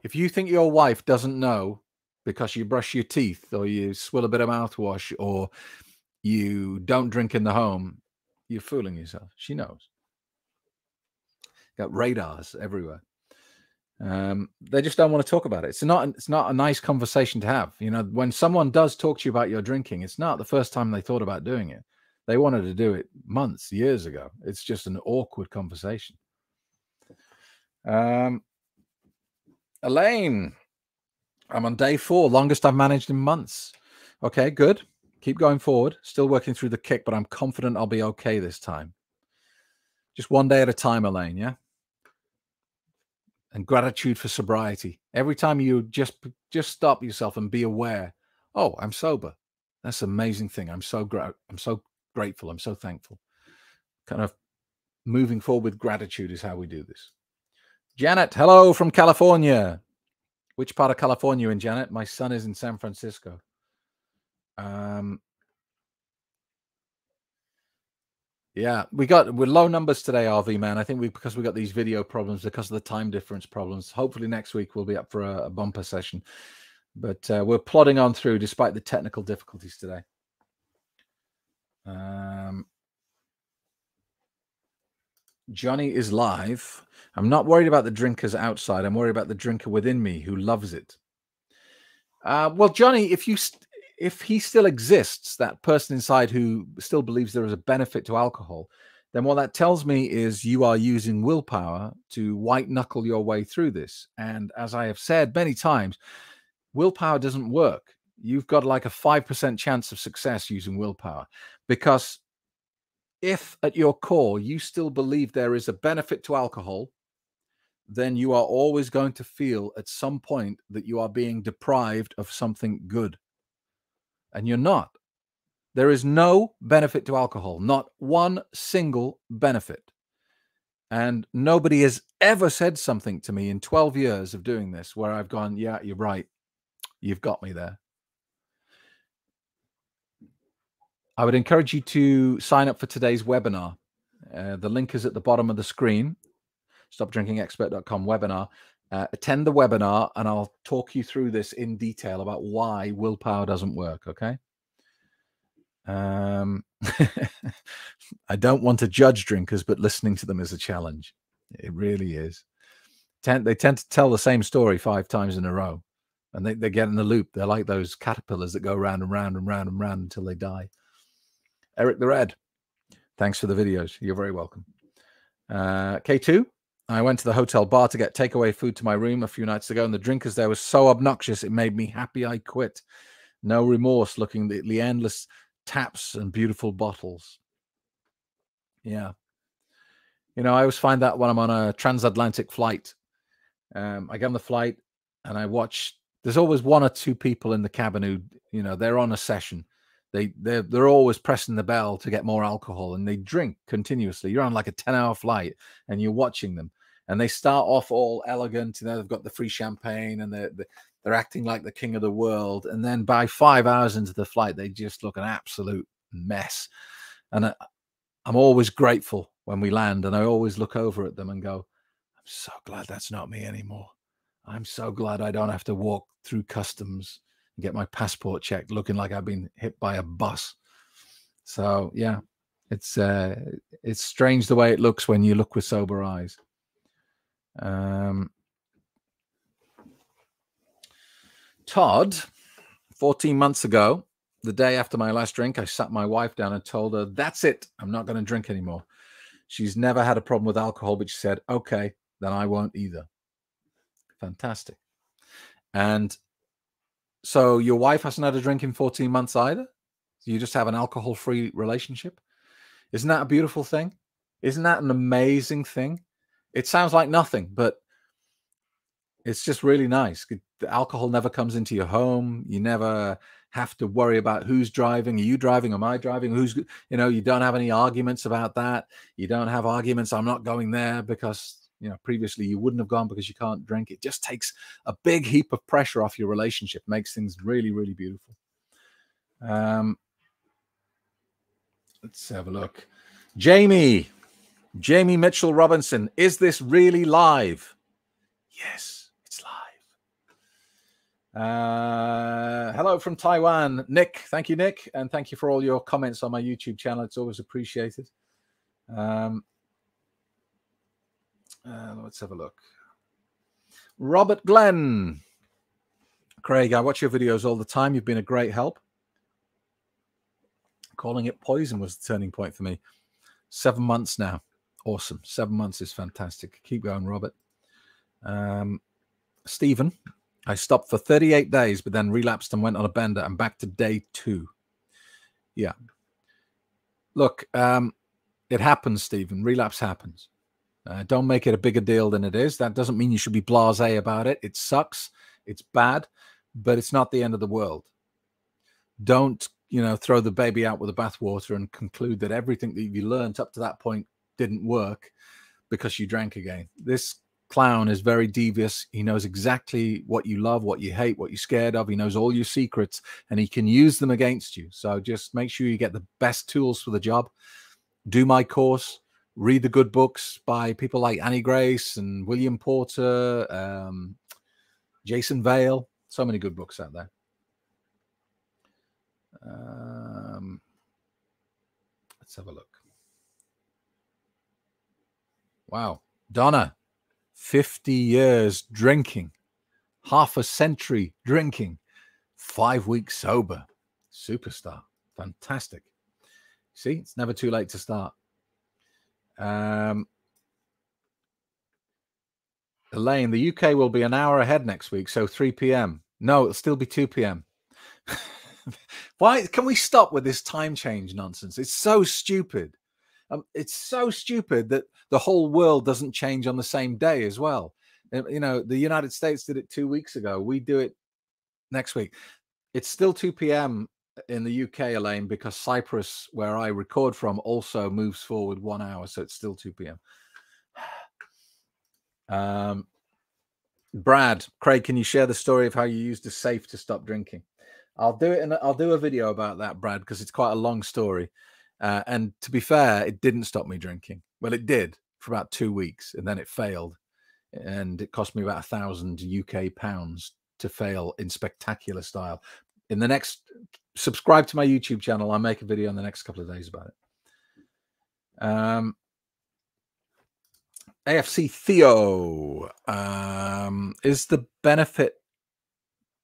If you think your wife doesn't know because you brush your teeth or you swill a bit of mouthwash or you don't drink in the home, you're fooling yourself. She knows. Got radars everywhere. Um, they just don't want to talk about it. It's not, it's not a nice conversation to have. You know, when someone does talk to you about your drinking, it's not the first time they thought about doing it. They wanted to do it months, years ago. It's just an awkward conversation. Um, Elaine, I'm on day four, longest I've managed in months. Okay, good. Keep going forward. Still working through the kick, but I'm confident I'll be okay this time. Just one day at a time, Elaine, yeah? And gratitude for sobriety. Every time you just just stop yourself and be aware, oh, I'm sober. That's an amazing thing. I'm so gra- I'm so grateful. I'm so thankful. Kind of moving forward with gratitude is how we do this. Janet, hello from California. Which part of California in Janet? My son is in San Francisco. Um. Yeah, we got we're low numbers today, R V man. I think we because we got these video problems because of the time difference problems. Hopefully next week we'll be up for a, a bumper session, but uh, we're plodding on through despite the technical difficulties today. Um, Johnny is live. I'm not worried about the drinkers outside. I'm worried about the drinker within me who loves it. Uh, well, Johnny, if you. St- If he still exists, that person inside who still believes there is a benefit to alcohol, then what that tells me is you are using willpower to white knuckle your way through this. And as I have said many times, willpower doesn't work. You've got like a five percent chance of success using willpower, because if at your core you still believe there is a benefit to alcohol, then you are always going to feel at some point that you are being deprived of something good. And you're not. There is no benefit to alcohol, not one single benefit. And nobody has ever said something to me in twelve years of doing this where I've gone, yeah, you're right. You've got me there. I would encourage you to sign up for today's webinar. Uh, the link is at the bottom of the screen. Stop Drinking Expert dot com webinar. Uh, attend the webinar, and I'll talk you through this in detail about why willpower doesn't work, okay? Um, I don't want to judge drinkers, but listening to them is a challenge. It really is. Ten, they tend to tell the same story five times in a row, and they, they get in the loop. They're like those caterpillars that go round and round and round and round until they die. Eric the Red, thanks for the videos. You're very welcome. Uh, K two, I went to the hotel bar to get takeaway food to my room a few nights ago, and the drinkers there were so obnoxious it made me happy I quit. No remorse looking at the endless taps and beautiful bottles. Yeah. You know, I always find that when I'm on a transatlantic flight. Um, I get on the flight and I watch. There's always one or two people in the cabin who, you know, they're on a session. They, they're, they're always pressing the bell to get more alcohol, and they drink continuously. You're on like a ten-hour flight, and you're watching them. And they start off all elegant. You know, they've got the free champagne, and they're, they're acting like the king of the world. And then by five hours into the flight, they just look an absolute mess. And I, I'm always grateful when we land, and I always look over at them and go, I'm so glad that's not me anymore. I'm so glad I don't have to walk through customs, get my passport checked looking like I've been hit by a bus. So yeah, it's uh it's strange the way it looks when you look with sober eyes. um Todd, fourteen months ago, the day after my last drink, I sat my wife down and told her, that's it, I'm not going to drink anymore. She's never had a problem with alcohol, but she said, okay, then I won't either. Fantastic. And so your wife hasn't had a drink in fourteen months either? You just have an alcohol-free relationship? Isn't that a beautiful thing? Isn't that an amazing thing? It sounds like nothing, but it's just really nice. The alcohol never comes into your home. You never have to worry about who's driving. Are you driving? Am I driving? Who's, you know, you don't have any arguments about that. You don't have arguments. I'm not going there because, you know, previously you wouldn't have gone because you can't drink. It just takes a big heap of pressure off your relationship. Makes things really, really beautiful. Um, let's have a look. Jamie. Jamie Mitchell Robinson. Is this really live? Yes, it's live. Uh, hello from Taiwan. Nick. Thank you, Nick. And thank you for all your comments on my YouTube channel. It's always appreciated. Um Uh, let's have a look. Robert Glenn. Craig, I watch your videos all the time. You've been a great help. Calling it poison was the turning point for me. Seven months now. Awesome. Seven months is fantastic. Keep going, Robert. Um, Stephen, I stopped for thirty-eight days, but then relapsed and went on a bender. I'm back to day two. Yeah. Look, um, it happens, Stephen. Relapse happens. Uh, don't make it a bigger deal than it is. That doesn't mean you should be blasé about it. It sucks. It's bad, but it's not the end of the world. Don't, you know, throw the baby out with the bathwater and conclude that everything that you learned up to that point didn't work because you drank again. This clown is very devious. He knows exactly what you love, what you hate, what you're scared of. He knows all your secrets, and he can use them against you. So just make sure you get the best tools for the job. Do my course. Read the good books by people like Annie Grace and William Porter, um, Jason Vale. So many good books out there. Um, let's have a look. Wow. Donna, fifty years drinking, half a century drinking, five weeks sober. Superstar. Fantastic. See, it's never too late to start. Um, Elaine, the U K will be an hour ahead next week, so three p m No, it'll still be two p m Why can we stop with this time change nonsense? It's so stupid. Um, it's so stupid that the whole world doesn't change on the same day as well. You know, the United States did it two weeks ago. We do it next week. It's still two p m in the U K, Elaine, because Cyprus, where I record from, also moves forward one hour. So it's still two p m Um, Brad, Craig, can you share the story of how you used a safe to stop drinking? I'll do it, and I'll do a video about that, Brad, because it's quite a long story. Uh, and to be fair, it didn't stop me drinking. Well, it did for about two weeks, and then it failed, and it cost me about a thousand U K pounds to fail in spectacular style. In the next, subscribe to my YouTube channel. I'll make a video in the next couple of days about it. Um, A F C Theo, um, is the benefit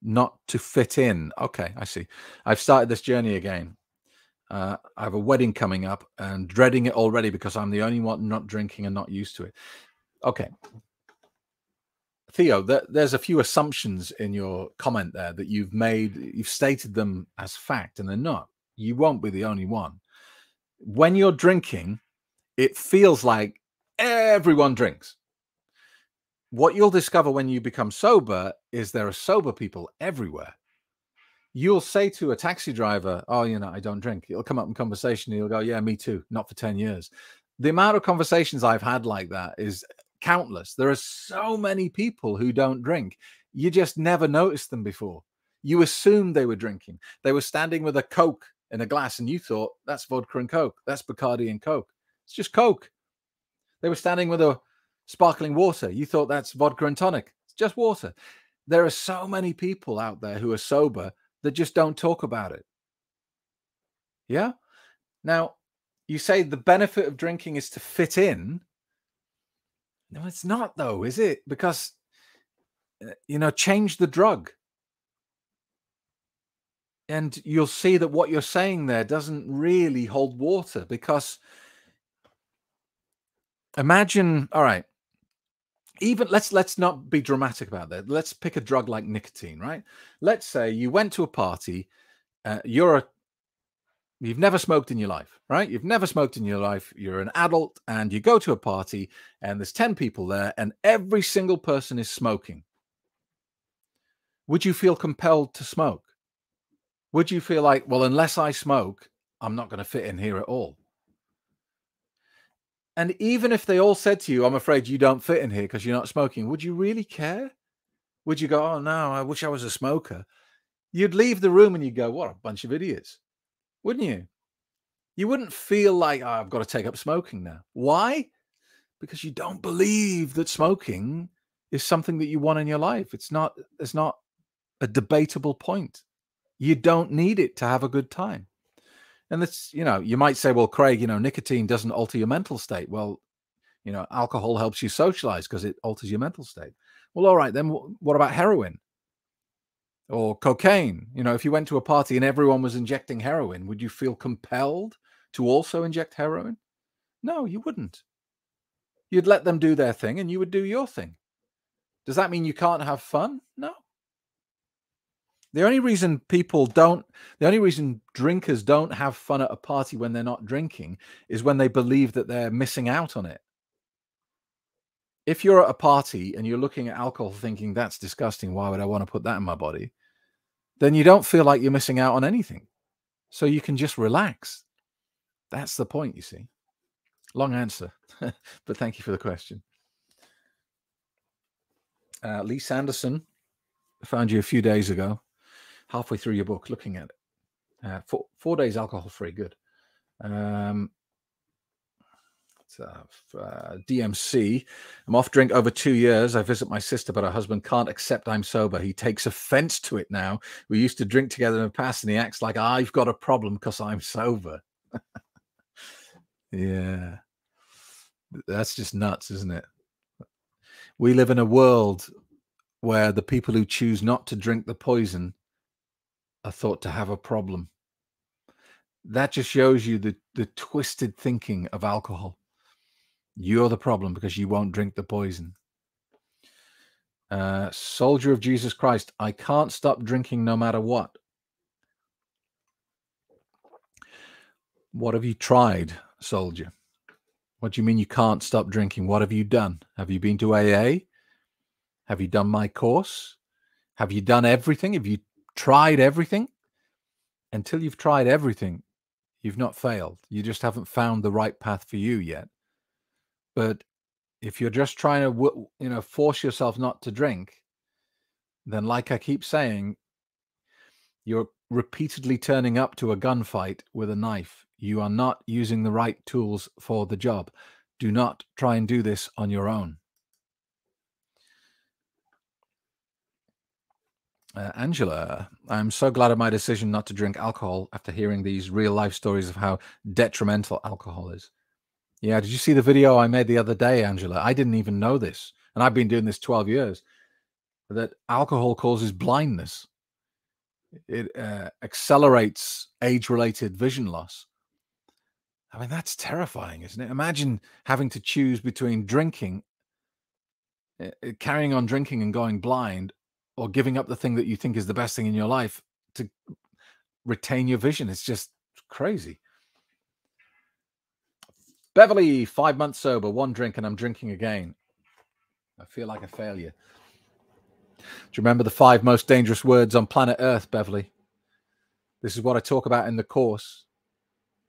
not to fit in? Okay, I see. I've started this journey again. Uh, I have a wedding coming up and dreading it already because I'm the only one not drinking and not used to it. Okay. Theo, th there's a few assumptions in your comment there that you've made. You've stated them as fact, and they're not. You won't be the only one. When you're drinking, it feels like everyone drinks. What you'll discover when you become sober is there are sober people everywhere. You'll say to a taxi driver, oh, you know, I don't drink. It'll come up in conversation and he'll go, yeah, me too. Not for ten years. The amount of conversations I've had like that is countless. There are so many people who don't drink. You just never noticed them before. You assumed they were drinking. They were standing with a Coke in a glass and you thought, that's vodka and Coke. That's Bacardi and Coke. It's just Coke. They were standing with a sparkling water. You thought that's vodka and tonic. It's just water. There are so many people out there who are sober that just don't talk about it. Yeah? Now, you say the benefit of drinking is to fit in. No, it's not, though, is it? Because, you know, change the drug. And you'll see that what you're saying there doesn't really hold water, because imagine, all right, even let's let's not be dramatic about that. Let's pick a drug like nicotine, right? Let's say you went to a party, uh, you're a, you've never smoked in your life, right? You've never smoked in your life. You're an adult and you go to a party and there's ten people there and every single person is smoking. Would you feel compelled to smoke? Would you feel like, well, unless I smoke, I'm not going to fit in here at all? And even if they all said to you, I'm afraid you don't fit in here because you're not smoking, would you really care? Would you go, oh, no, I wish I was a smoker? You'd leave the room and you'd go, what a bunch of idiots, wouldn't you? You wouldn't feel like, oh, I've got to take up smoking now. Why? Because you don't believe that smoking is something that you want in your life. It's not, it's not a debatable point. You don't need it to have a good time. And that's, you know, you might say, well, Craig, you know, nicotine doesn't alter your mental state. Well, you know, alcohol helps you socialize because it alters your mental state. Well, all right, then what about heroin or cocaine? You know, if you went to a party and everyone was injecting heroin, would you feel compelled to also inject heroin? No, you wouldn't. You'd let them do their thing and you would do your thing. Does that mean you can't have fun? No. The only reason people don't, the only reason drinkers don't have fun at a party when they're not drinking is when they believe that they're missing out on it. If you're at a party and you're looking at alcohol thinking, that's disgusting, why would I want to put that in my body? Then you don't feel like you're missing out on anything. So you can just relax. That's the point, you see. Long answer, but thank you for the question. Uh, Lee Sanderson, I found you a few days ago. Halfway through your book, looking at it. Uh, four, four days alcohol-free, good. Um, uh, uh, D M C, I'm off drink over two years. I visit my sister, but her husband can't accept I'm sober. He takes offense to it now. We used to drink together in the past, and he acts like I've got a problem because I'm sober. Yeah. That's just nuts, isn't it? We live in a world where the people who choose not to drink the poison are thought to have a problem. That just shows you the, the twisted thinking of alcohol. You're the problem because you won't drink the poison. Uh, soldier of Jesus Christ, I can't stop drinking no matter what. What have you tried, soldier? What do you mean you can't stop drinking? What have you done? Have you been to A A? Have you done my course? Have you done everything? Have you tried everything? Until you've tried everything, you've not failed. You just haven't found the right path for you yet. But if you're just trying to, you know, force yourself not to drink, then like I keep saying, you're repeatedly turning up to a gunfight with a knife. You are not using the right tools for the job. Do not try and do this on your own. Uh, Angela, I'm so glad of my decision not to drink alcohol after hearing these real life stories of how detrimental alcohol is. Yeah, did you see the video I made the other day, Angela? I didn't even know this, and I've been doing this twelve years, that alcohol causes blindness. It uh, accelerates age-related vision loss. I mean, that's terrifying, isn't it? Imagine having to choose between drinking, uh, carrying on drinking and going blind, or giving up the thing that you think is the best thing in your life to retain your vision. It's just crazy. Beverly, five months sober, one drink, and I'm drinking again. I feel like a failure. Do you remember the five most dangerous words on planet Earth, Beverly? This is what I talk about in the course.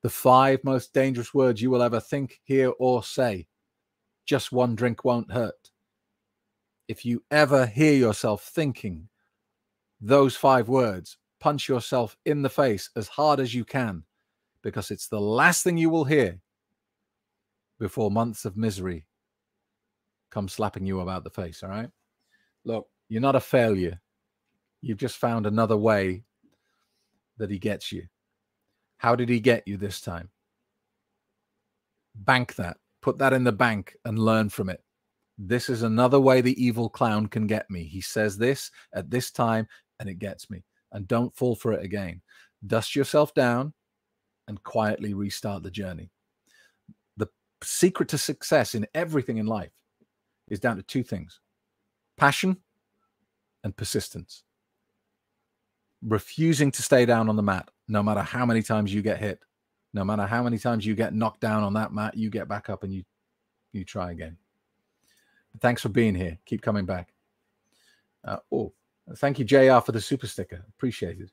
The five most dangerous words you will ever think, hear, or say. Just one drink won't hurt. If you ever hear yourself thinking those five words, punch yourself in the face as hard as you can, because it's the last thing you will hear before months of misery come slapping you about the face, all right? Look, you're not a failure. You've just found another way that he gets you. How did he get you this time? Bank that. Put that in the bank and learn from it. This is another way the evil clown can get me. He says this at this time, and it gets me. And don't fall for it again. Dust yourself down and quietly restart the journey. The secret to success in everything in life is down to two things: passion and persistence. Refusing to stay down on the mat, no matter how many times you get hit, no matter how many times you get knocked down on that mat, you get back up and you, you try again. Thanks for being here. Keep coming back. Uh, oh, thank you, J R, for the super sticker. Appreciated.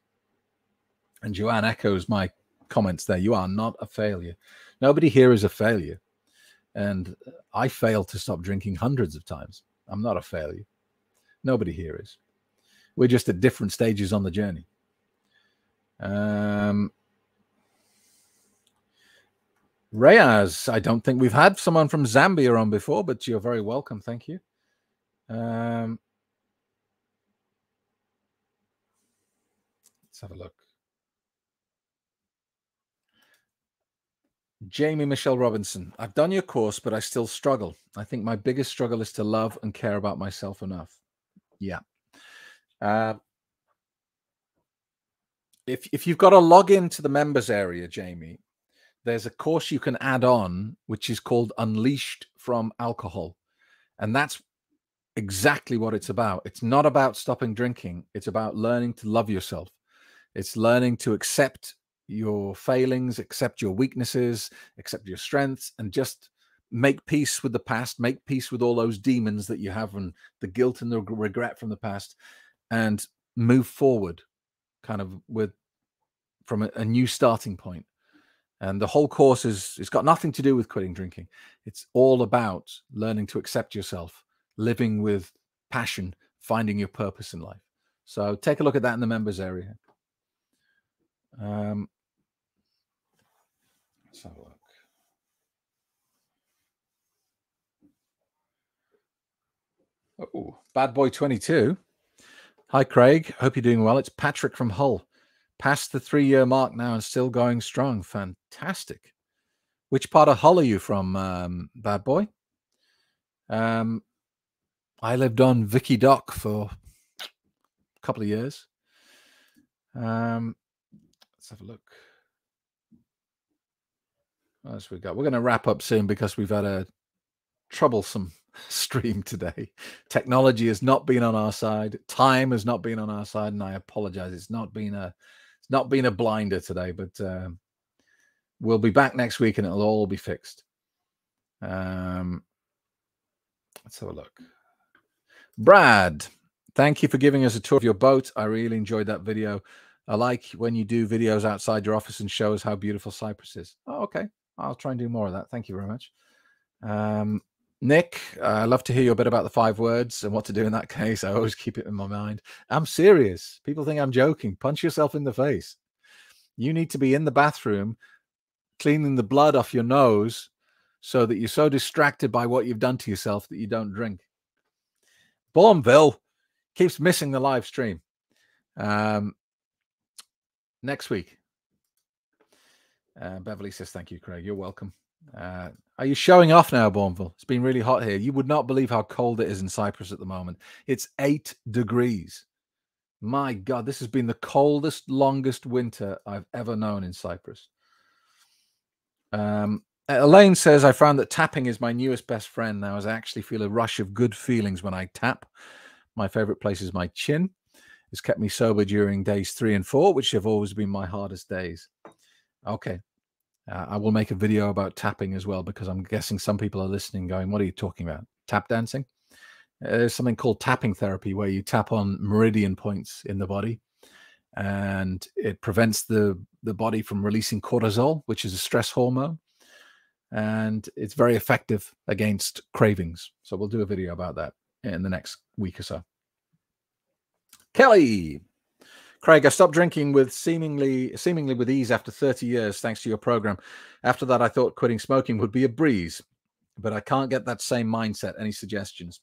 And Joanne echoes my comments there. You are not a failure. Nobody here is a failure. And I failed to stop drinking hundreds of times. I'm not a failure. Nobody here is. We're just at different stages on the journey. Um, Reyes, I don't think we've had someone from Zambia on before, but you're very welcome. Thank you. Um, let's have a look. Jamie Michelle Robinson, I've done your course, but I still struggle. I think my biggest struggle is to love and care about myself enough. Yeah. Uh, if, if you've got to log into the members area, Jamie, there's a course you can add on, which is called Unleashed from Alcohol. And that's exactly what it's about. It's not about stopping drinking. It's about learning to love yourself. It's learning to accept your failings, accept your weaknesses, accept your strengths, and just make peace with the past, make peace with all those demons that you have and the guilt and the regret from the past, and move forward kind of with from a, a new starting point. And the whole course is, it's got nothing to do with quitting drinking. It's all about learning to accept yourself, living with passion, finding your purpose in life. So take a look at that in the members area. Um, let's have a look. Oh, Bad Boy twenty-two. Hi, Craig. Hope you're doing well. It's Patrick from Hull. Past the three-year mark now and still going strong. Fantastic. Which part of Hull are you from, um, Bad Boy? Um, I lived on Vicky Dock for a couple of years. Um, let's have a look. What else we got? We're going to wrap up soon because we've had a troublesome stream today. Technology has not been on our side. Time has not been on our side, and I apologize. It's not been a, it's not been a blinder today, but um, we'll be back next week and it'll all be fixed. Um, let's have a look. Brad, thank you for giving us a tour of your boat. I really enjoyed that video. I like when you do videos outside your office and show us how beautiful Cyprus is. Oh, okay. I'll try and do more of that. Thank you very much. Um, Nick, uh, I'd love to hear you a bit about the five words and what to do in that case. I always keep it in my mind. I'm serious. People think I'm joking. Punch yourself in the face. You need to be in the bathroom cleaning the blood off your nose so that you're so distracted by what you've done to yourself that you don't drink. Bourneville keeps missing the live stream. Um, next week. Uh, Beverly says, thank you, Craig. You're welcome. Uh, are you showing off now, Bourneville? It's been really hot here. You would not believe how cold it is in Cyprus at the moment. It's eight degrees. My God, this has been the coldest, longest winter I've ever known in Cyprus. Um, Elaine says, I found that tapping is my newest best friend now, as I actually feel a rush of good feelings when I tap. My favorite place is my chin. It's kept me sober during days three and four, which have always been my hardest days. Okay. Uh, I will make a video about tapping as well, because I'm guessing some people are listening going, what are you talking about? Tap dancing? Uh, there's something called tapping therapy where you tap on meridian points in the body and it prevents the, the body from releasing cortisol, which is a stress hormone. And it's very effective against cravings. So we'll do a video about that in the next week or so. Kelly. Craig, I stopped drinking with seemingly seemingly with ease after thirty years, thanks to your program. After that, I thought quitting smoking would be a breeze, but I can't get that same mindset. Any suggestions?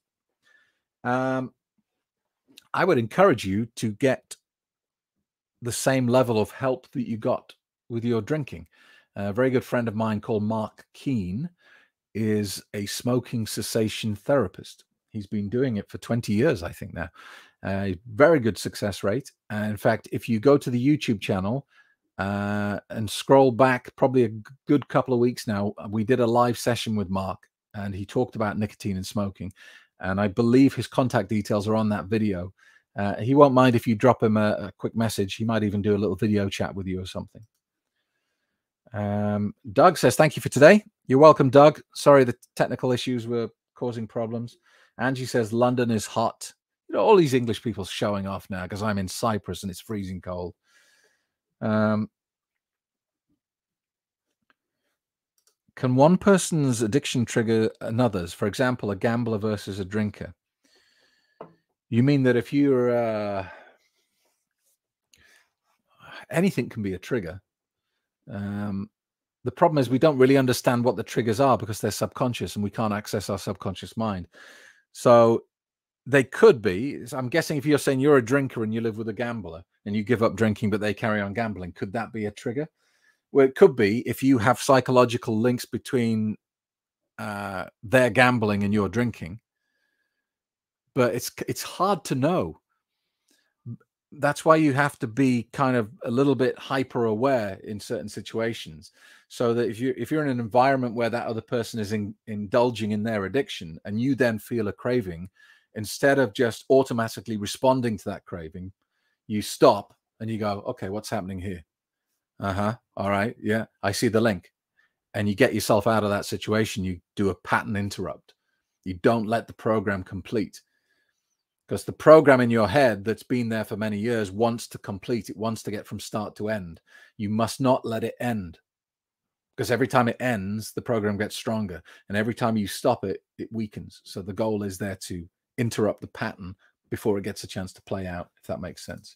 Um, I would encourage you to get the same level of help that you got with your drinking. A very good friend of mine called Mark Keane is a smoking cessation therapist. He's been doing it for twenty years, I think, now. Uh, very good success rate. Uh, in fact, if you go to the YouTube channel uh, and scroll back probably a good couple of weeks now, we did a live session with Mark and he talked about nicotine and smoking. And I believe his contact details are on that video. Uh, he won't mind if you drop him a, a quick message. He might even do a little video chat with you or something. Um, Doug says, thank you for today. You're welcome, Doug. Sorry the technical issues were causing problems. Angie says, London is hot. You know, all these English people showing off now because I'm in Cyprus and it's freezing cold. Um, can one person's addiction trigger another's? For example, a gambler versus a drinker. You mean that if you're... Uh, anything can be a trigger. Um, the problem is we don't really understand what the triggers are because they're subconscious and we can't access our subconscious mind. So... they could be. I'm guessing if you're saying you're a drinker and you live with a gambler and you give up drinking, but they carry on gambling, could that be a trigger? Well, it could be if you have psychological links between uh, their gambling and your drinking. But it's it's hard to know. That's why you have to be kind of a little bit hyper aware in certain situations. So that if you if you're in an environment where that other person is in, indulging in their addiction and you then feel a craving, instead of just automatically responding to that craving, you stop and you go, okay, what's happening here? Uh-huh. All right. Yeah. I see the link. And you get yourself out of that situation. You do a pattern interrupt. You don't let the program complete because the program in your head that's been there for many years wants to complete. It wants to get from start to end. You must not let it end because every time it ends, the program gets stronger. And every time you stop it, it weakens. So the goal is there to interrupt the pattern before it gets a chance to play out, if that makes sense.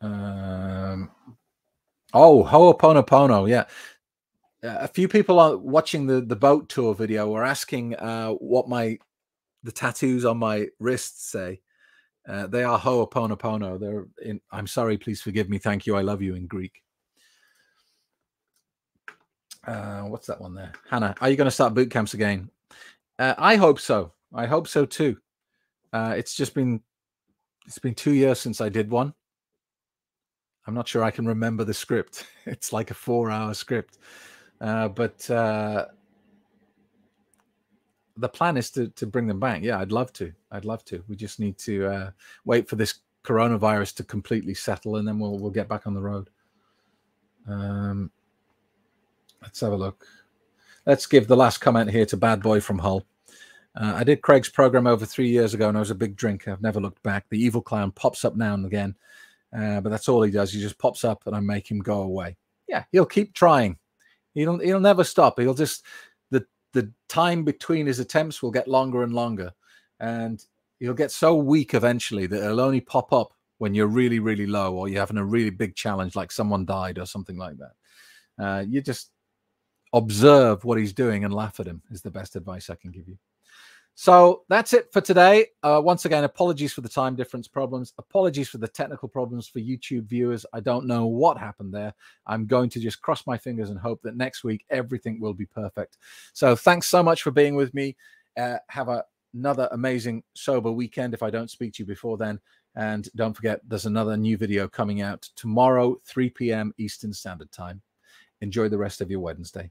Um, oh, Ho'oponopono, yeah. Uh, a few people are watching the, the boat tour video were asking uh, what my the tattoos on my wrists say. Uh, they are Ho'oponopono. They're in, I'm sorry, please forgive me, thank you, I love you in Greek. Uh, what's that one there? Hannah, are you going to start boot camps again? Uh, I hope so. I hope so too. Uh, it's just been it's been two years since I did one. I'm not sure I can remember the script. It's like a four-hour script. Uh, but uh, the plan is to to bring them back. Yeah, I'd love to. I'd love to. We just need to uh, wait for this coronavirus to completely settle, and then we'll we'll get back on the road. Um, let's have a look. Let's give the last comment here to Bad Boy from Hull. Uh, I did Craig's program over three years ago, and I was a big drinker. I've never looked back. The evil clown pops up now and again, uh, but that's all he does. He just pops up, and I make him go away. Yeah, he'll keep trying. He'll he'll never stop. He'll just the the time between his attempts will get longer and longer, and he'll get so weak eventually that it'll only pop up when you're really really low or you're having a really big challenge, like someone died or something like that. Uh, you just observe what he's doing and laugh at him is the best advice I can give you. So that's it for today. Uh, once again, apologies for the time difference problems. Apologies for the technical problems for YouTube viewers. I don't know what happened there. I'm going to just cross my fingers and hope that next week everything will be perfect. So thanks so much for being with me. Uh, have a, another amazing sober weekend if I don't speak to you before then. And don't forget, there's another new video coming out tomorrow, three p m Eastern Standard Time. Enjoy the rest of your Wednesday.